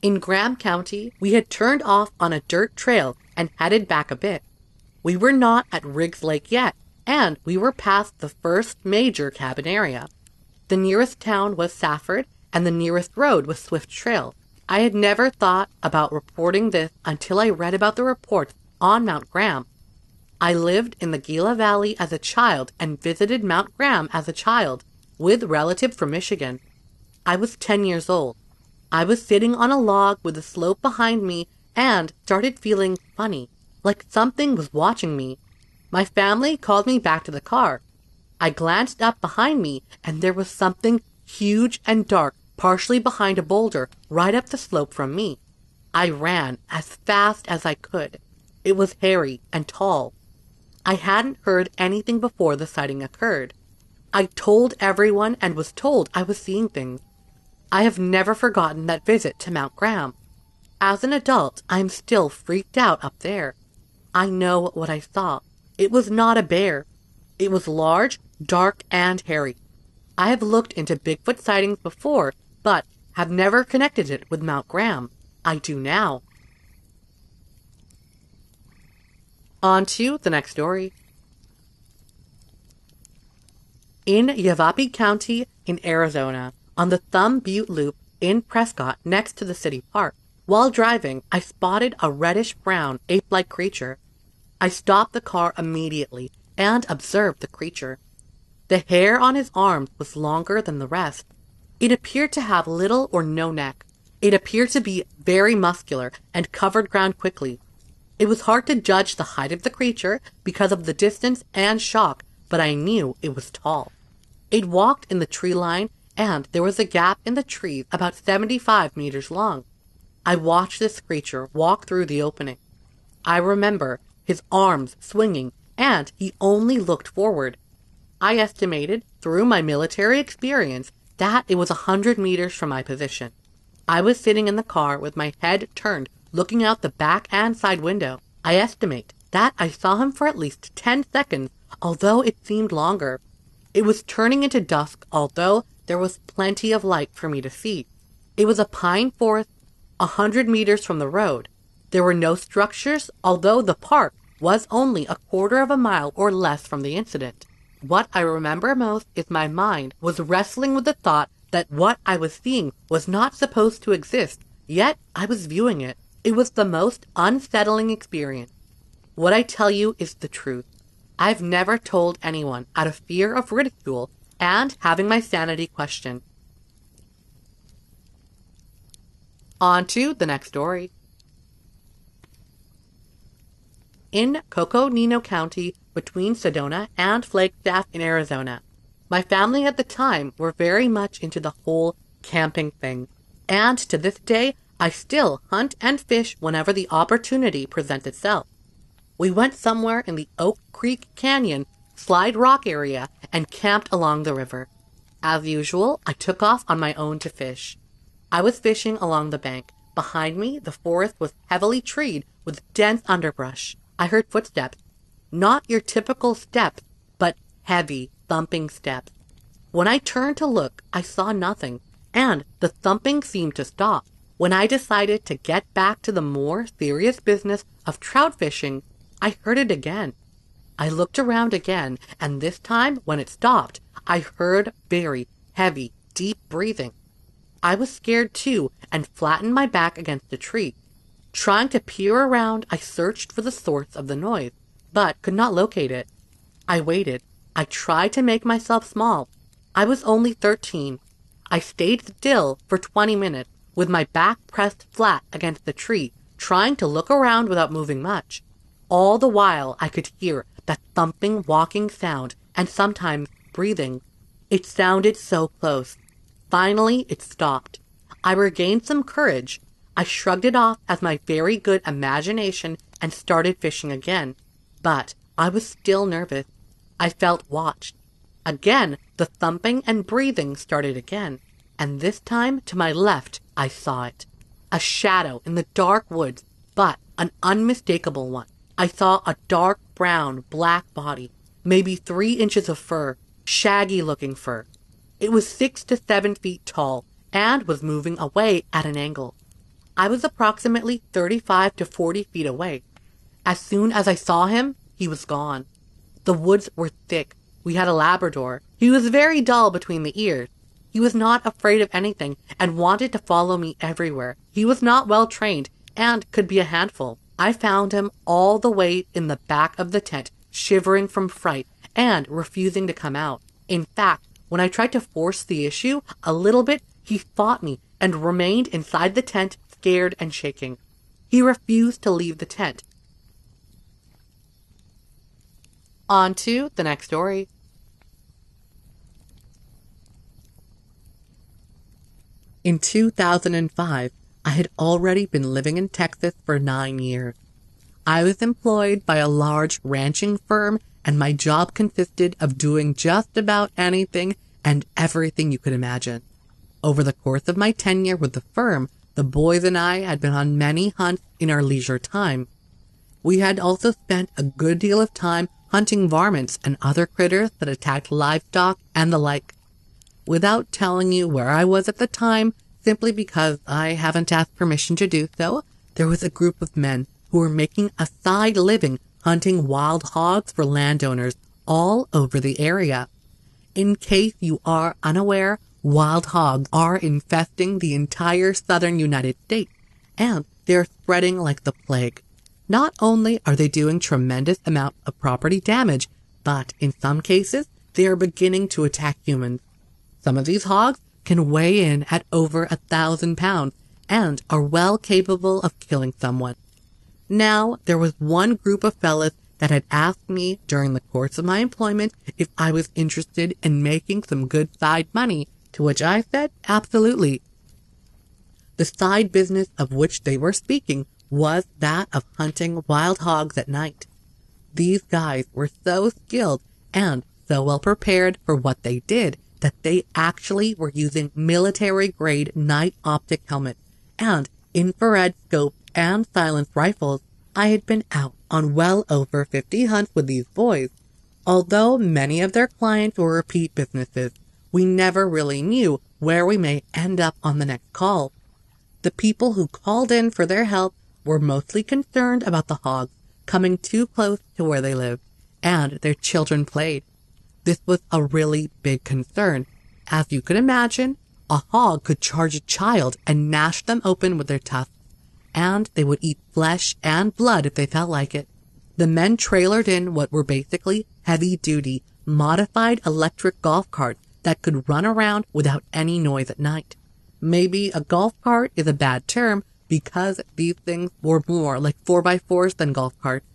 In Graham County, we had turned off on a dirt trail and headed back a bit. We were not at Riggs Lake yet, and we were past the first major cabin area. The nearest town was Safford, and the nearest road was Swift Trail. I had never thought about reporting this until I read about the reports on Mount Graham. I lived in the Gila Valley as a child and visited Mount Graham as a child with relatives from Michigan. I was 10 years old. I was sitting on a log with a slope behind me and started feeling funny, like something was watching me. My family called me back to the car. I glanced up behind me and there was something huge and dark, partially behind a boulder, right up the slope from me. I ran as fast as I could. It was hairy and tall. I hadn't heard anything before the sighting occurred. I told everyone and was told I was seeing things. I have never forgotten that visit to Mount Graham. As an adult, I am still freaked out up there. I know what I saw. It was not a bear. It was large, dark, and hairy. I have looked into Bigfoot sightings before, but have never connected it with Mount Graham. I do now. On to the next story. in Yavapai County in Arizona, on the Thumb Butte Loop in Prescott next to the city park. While driving, I spotted a reddish-brown, ape-like creature. I stopped the car immediately and observed the creature. The hair on his arms was longer than the rest. It appeared to have little or no neck. It appeared to be very muscular and covered ground quickly. It was hard to judge the height of the creature because of the distance and shock, but I knew it was tall. It walked in the tree line, and there was a gap in the trees about 75 meters long. I watched this creature walk through the opening. I remember his arms swinging, and he only looked forward. I estimated, through my military experience, that it was 100 meters from my position. I was sitting in the car with my head turned, looking out the back and side window. I estimate that I saw him for at least 10 seconds, although it seemed longer. It was turning into dusk, although there was plenty of light for me to see. It was a pine forest 100 meters from the road. There were no structures, although the park was only a quarter of a mile or less from the incident. What I remember most is my mind was wrestling with the thought that what I was seeing was not supposed to exist, yet I was viewing it. It was the most unsettling experience. What I tell you is the truth. I've never told anyone out of fear of ridicule and having my sanity questioned. On to the next story. In Coconino County, between Sedona and Flagstaff in Arizona. My family at the time were very much into the whole camping thing, and to this day I still hunt and fish whenever the opportunity presents itself. We went somewhere in the Oak Creek Canyon slide rock area and camped along the river. As usual, I took off on my own to fish. I was fishing along the bank. Behind me, the forest was heavily treed with dense underbrush. I heard footsteps. Not your typical steps, but heavy, thumping steps. When I turned to look, I saw nothing, and the thumping seemed to stop. When I decided to get back to the more serious business of trout fishing, I heard it again. I looked around again, and this time, when it stopped, I heard very heavy, deep breathing. I was scared too, and flattened my back against a tree. Trying to peer around, I searched for the source of the noise, but could not locate it. I waited. I tried to make myself small. I was only 13. I stayed still for 20 minutes, with my back pressed flat against the tree, trying to look around without moving much. All the while, I could hear that thumping, walking sound, and sometimes breathing. It sounded so close. Finally, it stopped. I regained some courage. I shrugged it off as my very good imagination and started fishing again. But I was still nervous. I felt watched. Again, the thumping and breathing started again, and this time to my left I saw it. A shadow in the dark woods, but an unmistakable one. I saw a dark brown, black body, maybe 3 inches of fur, shaggy-looking fur. It was 6 to 7 feet tall and was moving away at an angle. I was approximately 35 to 40 feet away. As soon as I saw him, he was gone. The woods were thick. We had a Labrador. He was very dull between the ears. He was not afraid of anything and wanted to follow me everywhere. He was not well trained and could be a handful. I found him all the way in the back of the tent, shivering from fright and refusing to come out. In fact, when I tried to force the issue a little bit, he fought me and remained inside the tent, scared and shaking. He refused to leave the tent. On to the next story. In 2005, I had already been living in Texas for 9 years. I was employed by a large ranching firm, and my job consisted of doing just about anything and everything you could imagine. Over the course of my tenure with the firm, the boys and I had been on many hunts in our leisure time. We had also spent a good deal of time hunting varmints and other critters that attacked livestock and the like. Without telling you where I was at the time, simply because I haven't asked permission to do so, there was a group of men who were making a side living hunting wild hogs for landowners all over the area. in case you are unaware, wild hogs are infesting the entire southern United States, and they're spreading like the plague. Not only are they doing tremendous amounts of property damage, but in some cases, they are beginning to attack humans. Some of these hogs can weigh in at over 1,000 pounds and are well capable of killing someone. Now, there was one group of fellas that had asked me during the course of my employment if I was interested in making some good side money, to which I said, absolutely. The side business of which they were speaking was that of hunting wild hogs at night. These guys were so skilled and so well prepared for what they did that they actually were using military-grade night optic helmets and infrared scope and silenced rifles. I had been out on well over 50 hunts with these boys. Although many of their clients were repeat businesses, we never really knew where we may end up on the next call. The people who called in for their help were mostly concerned about the hogs coming too close to where they lived, and their children played. This was a really big concern. As you could imagine, a hog could charge a child and gnash them open with their tusks, and they would eat flesh and blood if they felt like it. The men trailered in what were basically heavy-duty, modified electric golf carts that could run around without any noise at night. Maybe a golf cart is a bad term because these things were more like 4x4s than golf carts.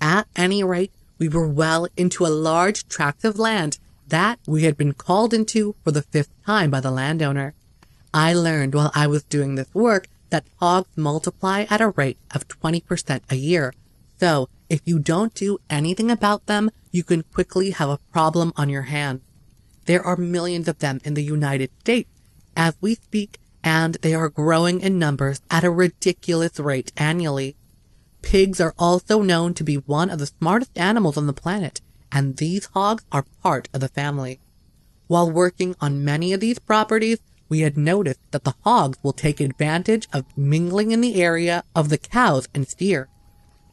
At any rate, we were well into a large tract of land that we had been called into for the 5th time by the landowner. I learned while I was doing this work that hogs multiply at a rate of 20% a year, so if you don't do anything about them, you can quickly have a problem on your hands. There are millions of them in the United States as we speak, and they are growing in numbers at a ridiculous rate annually. Pigs are also known to be one of the smartest animals on the planet, and these hogs are part of the family. While working on many of these properties, we had noticed that the hogs will take advantage of mingling in the area of the cows and steer.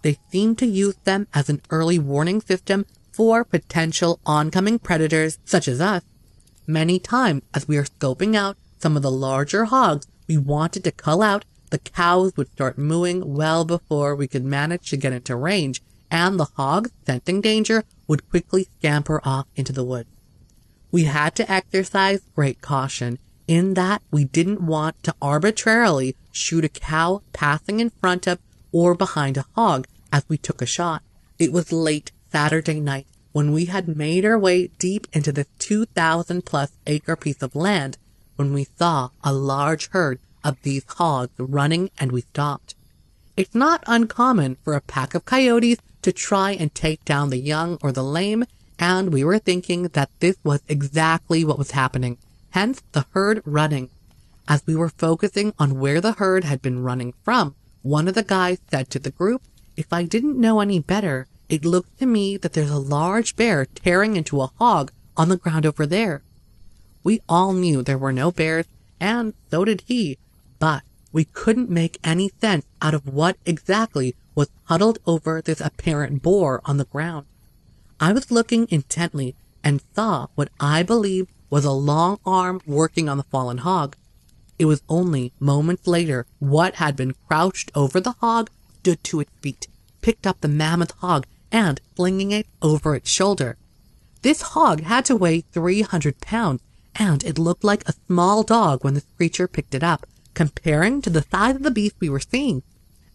They seem to use them as an early warning system for potential oncoming predators such as us. Many times, as we are scoping out some of the larger hogs we wanted to cull out, the cows would start mooing well before we could manage to get into range, and the hogs, sensing danger, would quickly scamper off into the woods. We had to exercise great caution, in that we didn't want to arbitrarily shoot a cow passing in front of or behind a hog as we took a shot. It was late Saturday night when we had made our way deep into this 2,000-plus acre piece of land when we saw a large herd of these hogs running, and we stopped. It's not uncommon for a pack of coyotes to try and take down the young or the lame, and we were thinking that this was exactly what was happening, hence the herd running. As we were focusing on where the herd had been running from, one of the guys said to the group, "If I didn't know any better, it looks to me that there's a large bear tearing into a hog on the ground over there." We all knew there were no bears, and so did he, but we couldn't make any sense out of what exactly was huddled over this apparent boar on the ground. I was looking intently and saw what I believed was a long arm working on the fallen hog. It was only moments later what had been crouched over the hog stood to its feet, picked up the mammoth hog, and flinging it over its shoulder. This hog had to weigh 300 pounds, and it looked like a small dog when this creature picked it up, comparing to the size of the beast we were seeing.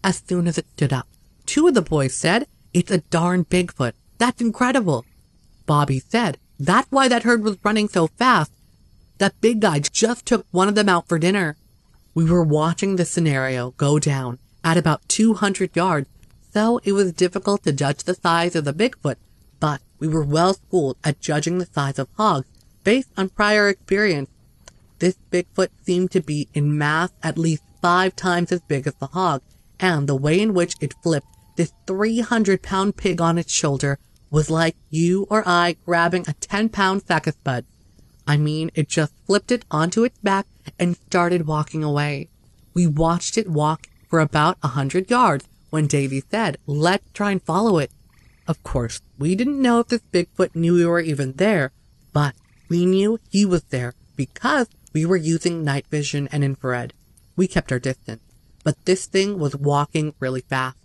As soon as it stood up, two of the boys said, "It's a darn Bigfoot. That's incredible." Bobby said, "That's why that herd was running so fast. That big guy just took one of them out for dinner." We were watching the scenario go down at about 200 yards, so it was difficult to judge the size of the Bigfoot, but we were well schooled at judging the size of hogs based on prior experience. This Bigfoot seemed to be in mass at least 5 times as big as the hog, and the way in which it flipped this 300-pound pig on its shoulder was like you or I grabbing a 10-pound sack of spuds. I mean, it just flipped it onto its back and started walking away. We watched it walk for about 100 yards when Davy said, "Let's try and follow it." Of course, we didn't know if this Bigfoot knew we were even there, but We knew he was there because we were using night vision and infrared. We kept our distance, but this thing was walking really fast.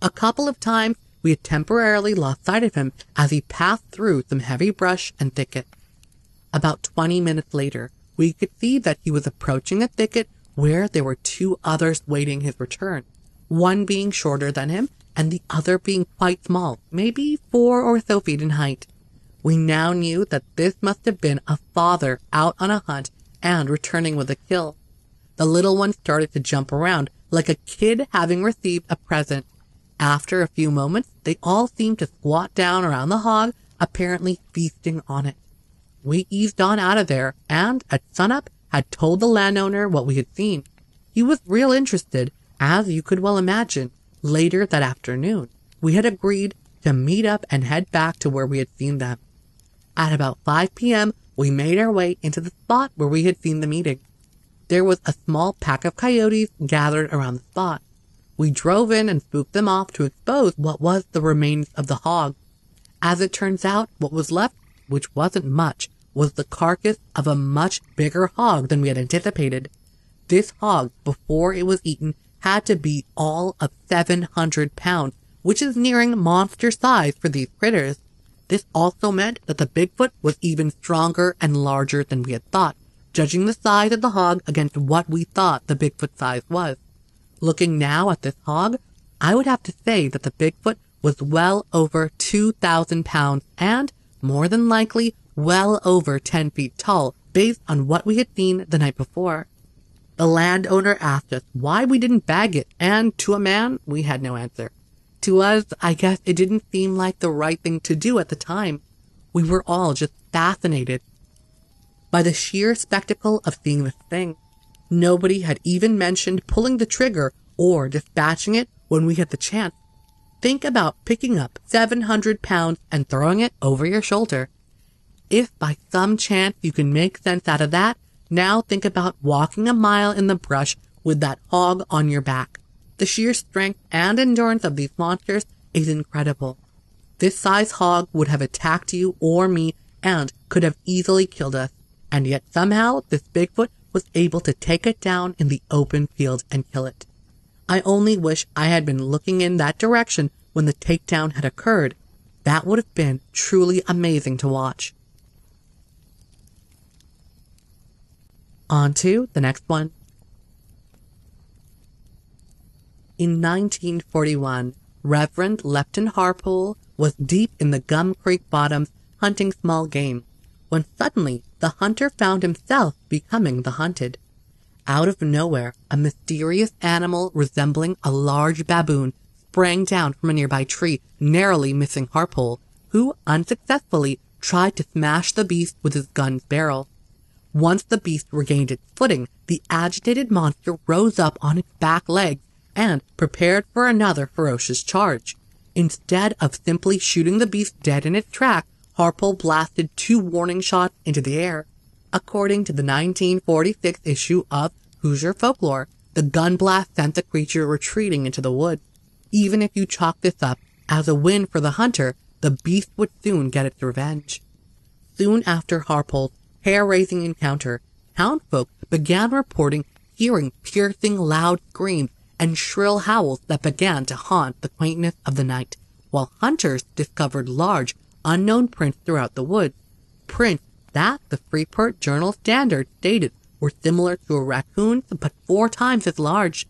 A couple of times we had temporarily lost sight of him as he passed through some heavy brush and thicket. About 20 minutes later, we could see that he was approaching a thicket where there were two others waiting his return, one being shorter than him and the other being quite small, maybe 4 or so feet in height. We now knew that this must have been a father out on a hunt and returning with a kill. The little one started to jump around like a kid having received a present. After a few moments, they all seemed to squat down around the hog, apparently feasting on it. We eased on out of there and, at sunup, had told the landowner what we had seen. He was real interested, as you could well imagine. Later that afternoon, we had agreed to meet up and head back to where we had seen them. At about 5 p.m., we made our way into the spot where we had seen the meeting. There was a small pack of coyotes gathered around the spot. We drove in and spooked them off to expose what was the remains of the hog. As it turns out, what was left, which wasn't much, was the carcass of a much bigger hog than we had anticipated. This hog, before it was eaten, had to be all of 700 pounds, which is nearing monster size for these critters. This also meant that the Bigfoot was even stronger and larger than we had thought, judging the size of the hog against what we thought the Bigfoot size was. Looking now at this hog, I would have to say that the Bigfoot was well over 2,000 pounds and, more than likely, well over 10 feet tall, based on what we had seen the night before. The landowner asked us why we didn't bag it, and to a man, we had no answer. To us, I guess it didn't seem like the right thing to do at the time. We were all just fascinated by the sheer spectacle of seeing this thing. Nobody had even mentioned pulling the trigger or dispatching it when we had the chance. Think about picking up 700 pounds and throwing it over your shoulder. If by some chance you can make sense out of that, now think about walking a mile in the brush with that hog on your back. The sheer strength and endurance of these monsters is incredible. This size hog would have attacked you or me and could have easily killed us, and yet somehow this Bigfoot was able to take it down in the open field and kill it. I only wish I had been looking in that direction when the takedown had occurred. That would have been truly amazing to watch. On to the next one. In 1941, Reverend Lepton Harpool was deep in the Gum Creek bottoms hunting small game, when suddenly the hunter found himself becoming the hunted. Out of nowhere, a mysterious animal resembling a large baboon sprang down from a nearby tree, narrowly missing Harpool, who unsuccessfully tried to smash the beast with his gun's barrel. Once the beast regained its footing, the agitated monster rose up on its back legs and prepared for another ferocious charge. Instead of simply shooting the beast dead in its track, Harpool blasted 2 warning shots into the air. According to the 1946 issue of Hoosier Folklore, the gun blast sent the creature retreating into the woods. Even if you chalk this up as a win for the hunter, the beast would soon get its revenge. Soon after Harpool's hair-raising encounter, townsfolk began reporting hearing piercing loud screams and shrill howls that began to haunt the quaintness of the night, while hunters discovered large, unknown prints throughout the woods, prints that the Freeport Journal Standard stated were similar to a raccoon but 4 times as large.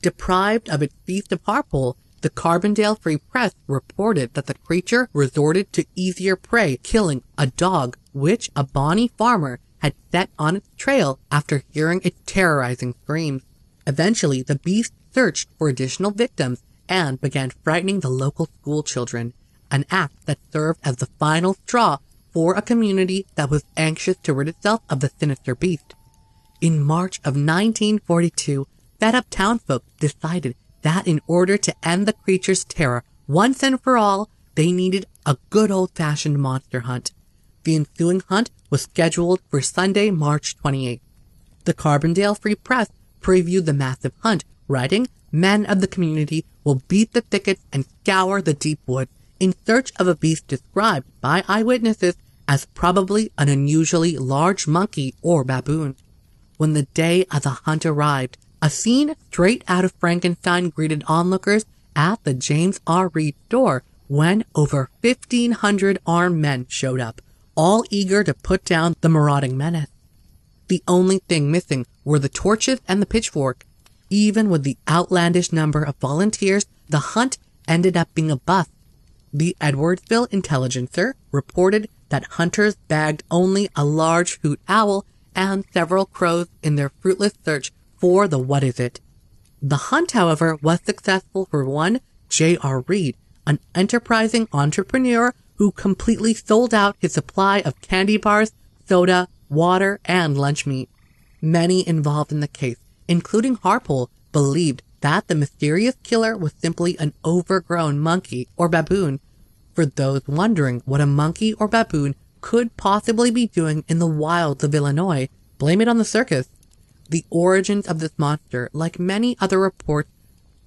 Deprived of its feast of Harpool, the Carbondale Free Press reported that the creature resorted to easier prey, killing a dog, which a Bonnie farmer had set on its trail after hearing its terrorizing screams. Eventually, the beast searched for additional victims and began frightening the local school children, an act that served as the final straw for a community that was anxious to rid itself of the sinister beast. In March of 1942, fed-up townsfolk decided that in order to end the creature's terror once and for all, they needed a good old-fashioned monster hunt. The ensuing hunt was scheduled for Sunday, March 28th. The Carbondale Free Press previewed the massive hunt, writing, "Men of the community will beat the thickets and scour the deep woods in search of a beast described by eyewitnesses as probably an unusually large monkey or baboon. When the day of the hunt arrived, a scene straight out of Frankenstein greeted onlookers at the James R. Reed store when over 1,500 armed men showed up, all eager to put down the marauding menace. The only thing missing were the torches and the pitchfork. Even with the outlandish number of volunteers, the hunt ended up being a bust. The Edwardsville Intelligencer reported that hunters bagged only a large hoot owl and several crows in their fruitless search for the what-is-it. The hunt, however, was successful for one J.R. Reed, an enterprising entrepreneur who completely sold out his supply of candy bars, soda, water, and lunch meat. Many involved in the case, including Harpole, believed that the mysterious killer was simply an overgrown monkey or baboon. For those wondering what a monkey or baboon could possibly be doing in the wilds of Illinois, blame it on the circus. The origins of this monster, like many other reports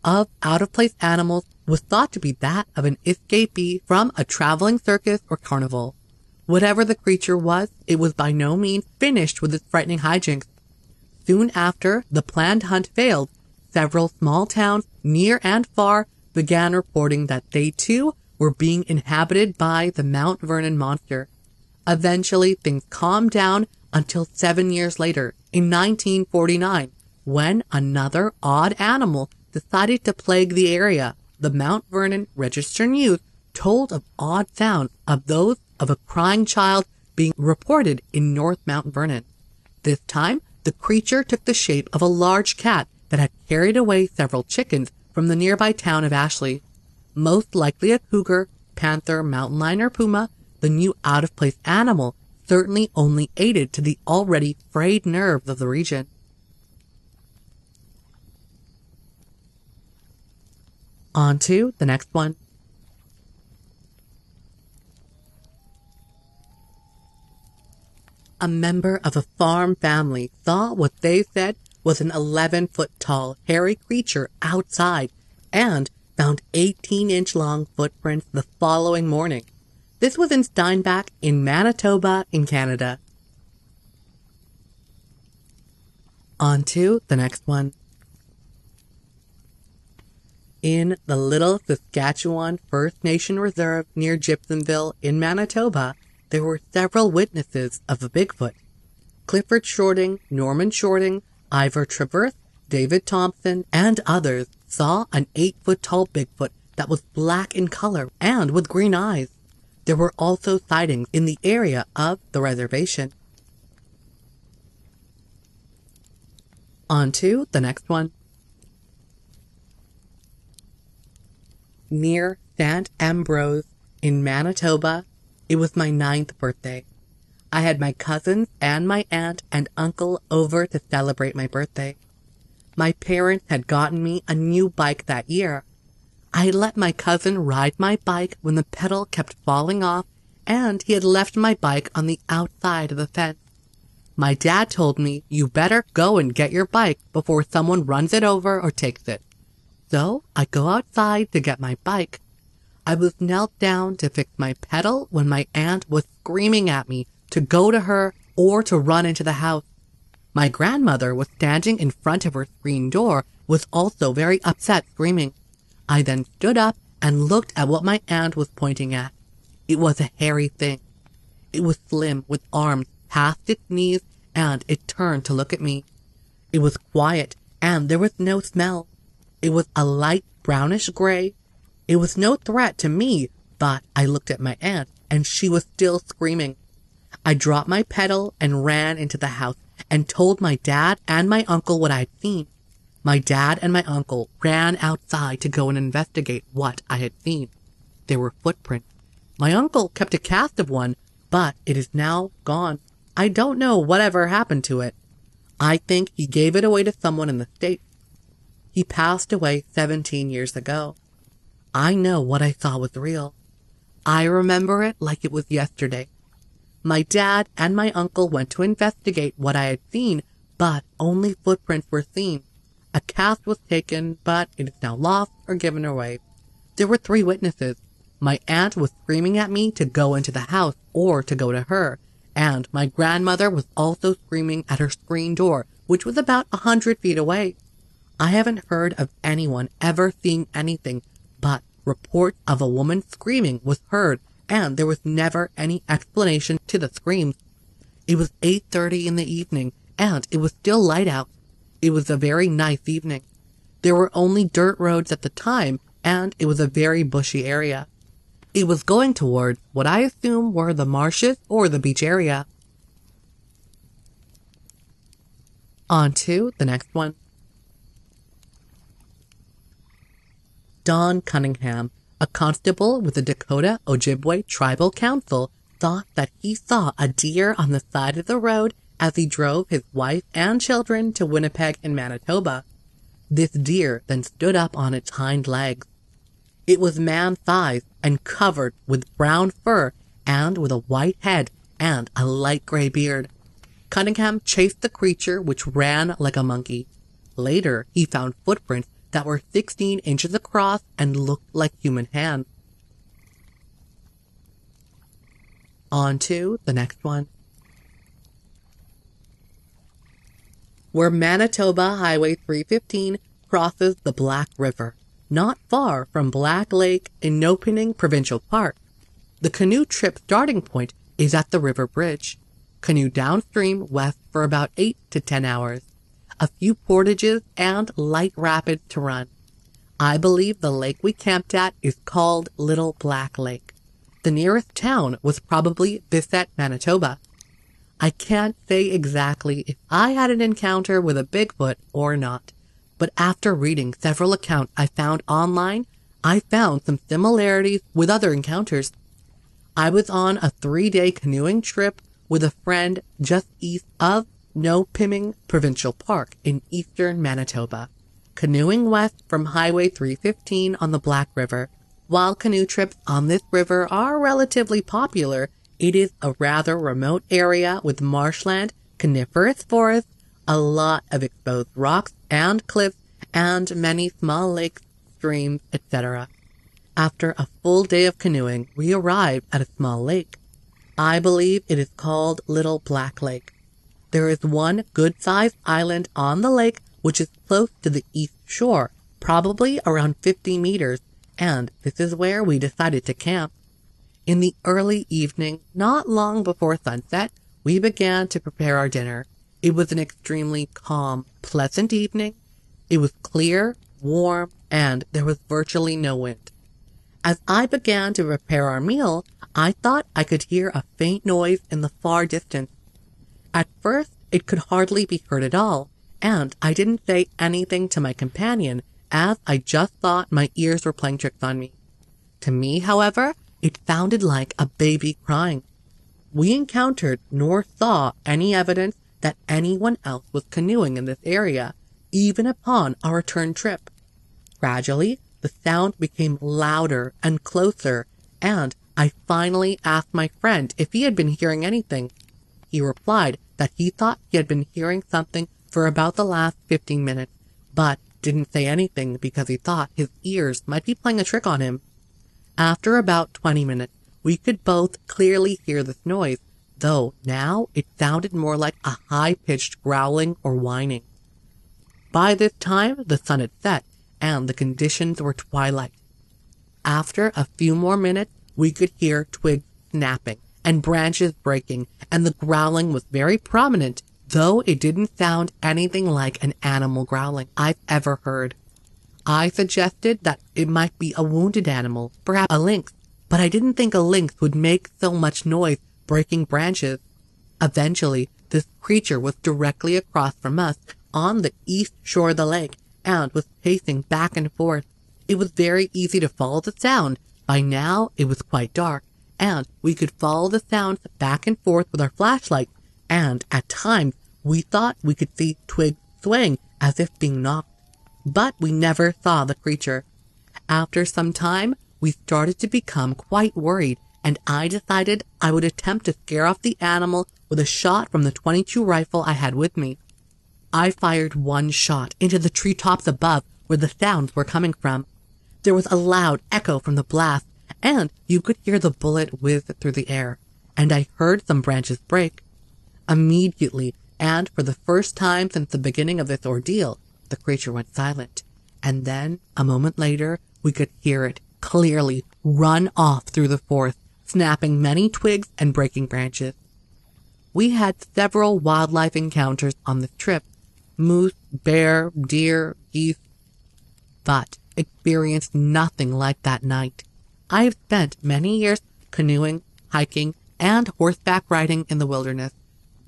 of out-of-place animals, was thought to be that of an escapee from a traveling circus or carnival. Whatever the creature was, it was by no means finished with its frightening hijinks. Soon after the planned hunt failed, several small towns near and far began reporting that they too were being inhabited by the Mount Vernon monster. Eventually, things calmed down until 7 years later, in 1949, when another odd animal decided to plague the area. The Mount Vernon Register News told of odd sounds of those of a crying child being reported in North Mount Vernon. This time, the creature took the shape of a large cat that had carried away several chickens from the nearby town of Ashley. Most likely a cougar, panther, mountain lion, or puma, the new out-of-place animal certainly only aided to the already frayed nerves of the region. On to the next one. A member of a farm family saw what they said was an 11-foot-tall, hairy creature outside and found 18-inch-long footprints the following morning. This was in Steinbach in Manitoba in Canada. On to the next one. In the Little Saskatchewan First Nation Reserve near Gibsonville in Manitoba, there were several witnesses of a Bigfoot. Clifford Shorting, Norman Shorting, Ivor Traverse, David Thompson, and others saw an 8-foot-tall Bigfoot that was black in color and with green eyes. There were also sightings in the area of the reservation. On to the next one. Near St. Ambrose in Manitoba, it was my 9th birthday. I had my cousins and my aunt and uncle over to celebrate my birthday. My parents had gotten me a new bike that year. I had let my cousin ride my bike when the pedal kept falling off, and he had left my bike on the outside of the fence. My dad told me, "You better go and get your bike before someone runs it over or takes it." So I go outside to get my bike. I was knelt down to fix my pedal when my aunt was screaming at me to go to her or to run into the house. My grandmother was standing in front of her screen door, was also very upset, screaming. I then stood up and looked at what my aunt was pointing at. It was a hairy thing. It was slim, with arms past its knees, and it turned to look at me. It was quiet, and there was no smell. It was a light brownish-gray. It was no threat to me, but I looked at my aunt, and she was still screaming. I dropped my pedal and ran into the house and told my dad and my uncle what I had seen. My dad and my uncle ran outside to go and investigate what I had seen. There were footprints. My uncle kept a cast of one, but it is now gone. I don't know whatever happened to it. I think he gave it away to someone in the States. He passed away 17 years ago. I know what I saw was real. I remember it like it was yesterday. My dad and my uncle went to investigate what I had seen, but only footprints were seen. A cast was taken, but it is now lost or given away. There were 3 witnesses. My aunt was screaming at me to go into the house or to go to her, and my grandmother was also screaming at her screen door, which was about 100 feet away. I haven't heard of anyone ever seeing anything, but reports of a woman screaming was heard, and there was never any explanation to the screams. It was 8:30 in the evening, and it was still light out. It was a very nice evening. There were only dirt roads at the time, and it was a very bushy area. It was going toward what I assume were the marshes or the beach area. On to the next one. Don Cunningham, a constable with the Dakota Ojibwe Tribal Council, thought that he saw a deer on the side of the road as he drove his wife and children to Winnipeg in Manitoba. This deer then stood up on its hind legs. It was man-sized and covered with brown fur and with a white head and a light gray beard. Cunningham chased the creature, which ran like a monkey. Later, he found footprints that were 16 inches across and looked like human hands. On to the next one. Where Manitoba Highway 315 crosses the Black River, not far from Black Lake in Nopinning Provincial Park. The canoe trip starting point is at the river bridge. Canoe downstream west for about 8 to 10 hours. A few portages and light rapids to run. I believe the lake we camped at is called Little Black Lake. The nearest town was probably Bisset, Manitoba. I can't say exactly if I had an encounter with a Bigfoot or not, but after reading several accounts I found online, I found some similarities with other encounters. I was on a 3-day canoeing trip with a friend just east of Nopinning Provincial Park in eastern Manitoba, canoeing west from Highway 315 on the Black River. While canoe trips on this river are relatively popular, it is a rather remote area with marshland, coniferous forests, a lot of exposed rocks and cliffs, and many small lakes, streams, etc. After a full day of canoeing, we arrived at a small lake. I believe it is called Little Black Lake. There is one good-sized island on the lake which is close to the east shore, probably around 50 meters, and this is where we decided to camp. In the early evening, not long before sunset, we began to prepare our dinner. It was an extremely calm, pleasant evening. It was clear, warm, and there was virtually no wind. As I began to prepare our meal, I thought I could hear a faint noise in the far distance. At first, it could hardly be heard at all, and I didn't say anything to my companion, as I just thought my ears were playing tricks on me. To me, however, it sounded like a baby crying. We encountered nor saw any evidence that anyone else was canoeing in this area, even upon our return trip. Gradually, the sound became louder and closer, and I finally asked my friend if he had been hearing anything. He replied that he thought he had been hearing something for about the last 15 minutes, but didn't say anything because he thought his ears might be playing a trick on him. After about 20 minutes, we could both clearly hear this noise, though now it sounded more like a high-pitched growling or whining. By this time, the sun had set, and the conditions were twilight. After a few more minutes, we could hear twigs snapping and branches breaking, and the growling was very prominent, though it didn't sound anything like an animal growling I've ever heard. I suggested that it might be a wounded animal, perhaps a lynx, but I didn't think a lynx would make so much noise breaking branches. Eventually, this creature was directly across from us on the east shore of the lake and was pacing back and forth. It was very easy to follow the sound. By now, it was quite dark, and we could follow the sounds back and forth with our flashlights, and at times we thought we could see twigs swaying as if being knocked, but we never saw the creature. After some time, we started to become quite worried, and I decided I would attempt to scare off the animal with a shot from the .22 rifle I had with me. I fired one shot into the treetops above where the sounds were coming from. There was a loud echo from the blast, and you could hear the bullet whiz through the air, and I heard some branches break. Immediately, and for the first time since the beginning of this ordeal, the creature went silent, and then, a moment later, we could hear it clearly run off through the forest, snapping many twigs and breaking branches. We had several wildlife encounters on this trip, moose, bear, deer, geese, but experienced nothing like that night. I have spent many years canoeing, hiking, and horseback riding in the wilderness,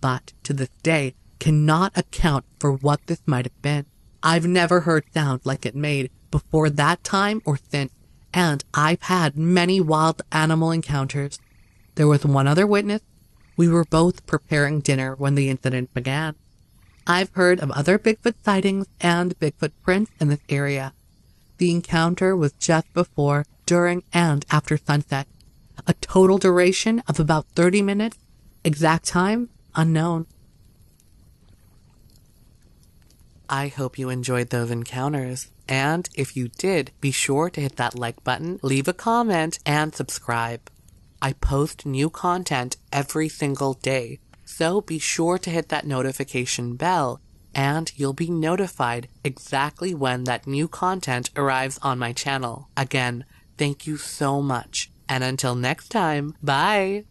but to this day cannot account for what this might have been. I've never heard sound like it made before that time or since, and I've had many wild animal encounters. There was one other witness. We were both preparing dinner when the incident began. I've heard of other Bigfoot sightings and Bigfoot prints in this area. The encounter was just before, during, and after sunset. A total duration of about 30 minutes, exact time unknown. I hope you enjoyed those encounters, and if you did, be sure to hit that like button, leave a comment, and subscribe. I post new content every single day, so be sure to hit that notification bell, and you'll be notified exactly when that new content arrives on my channel. Again, thank you so much, and until next time, bye!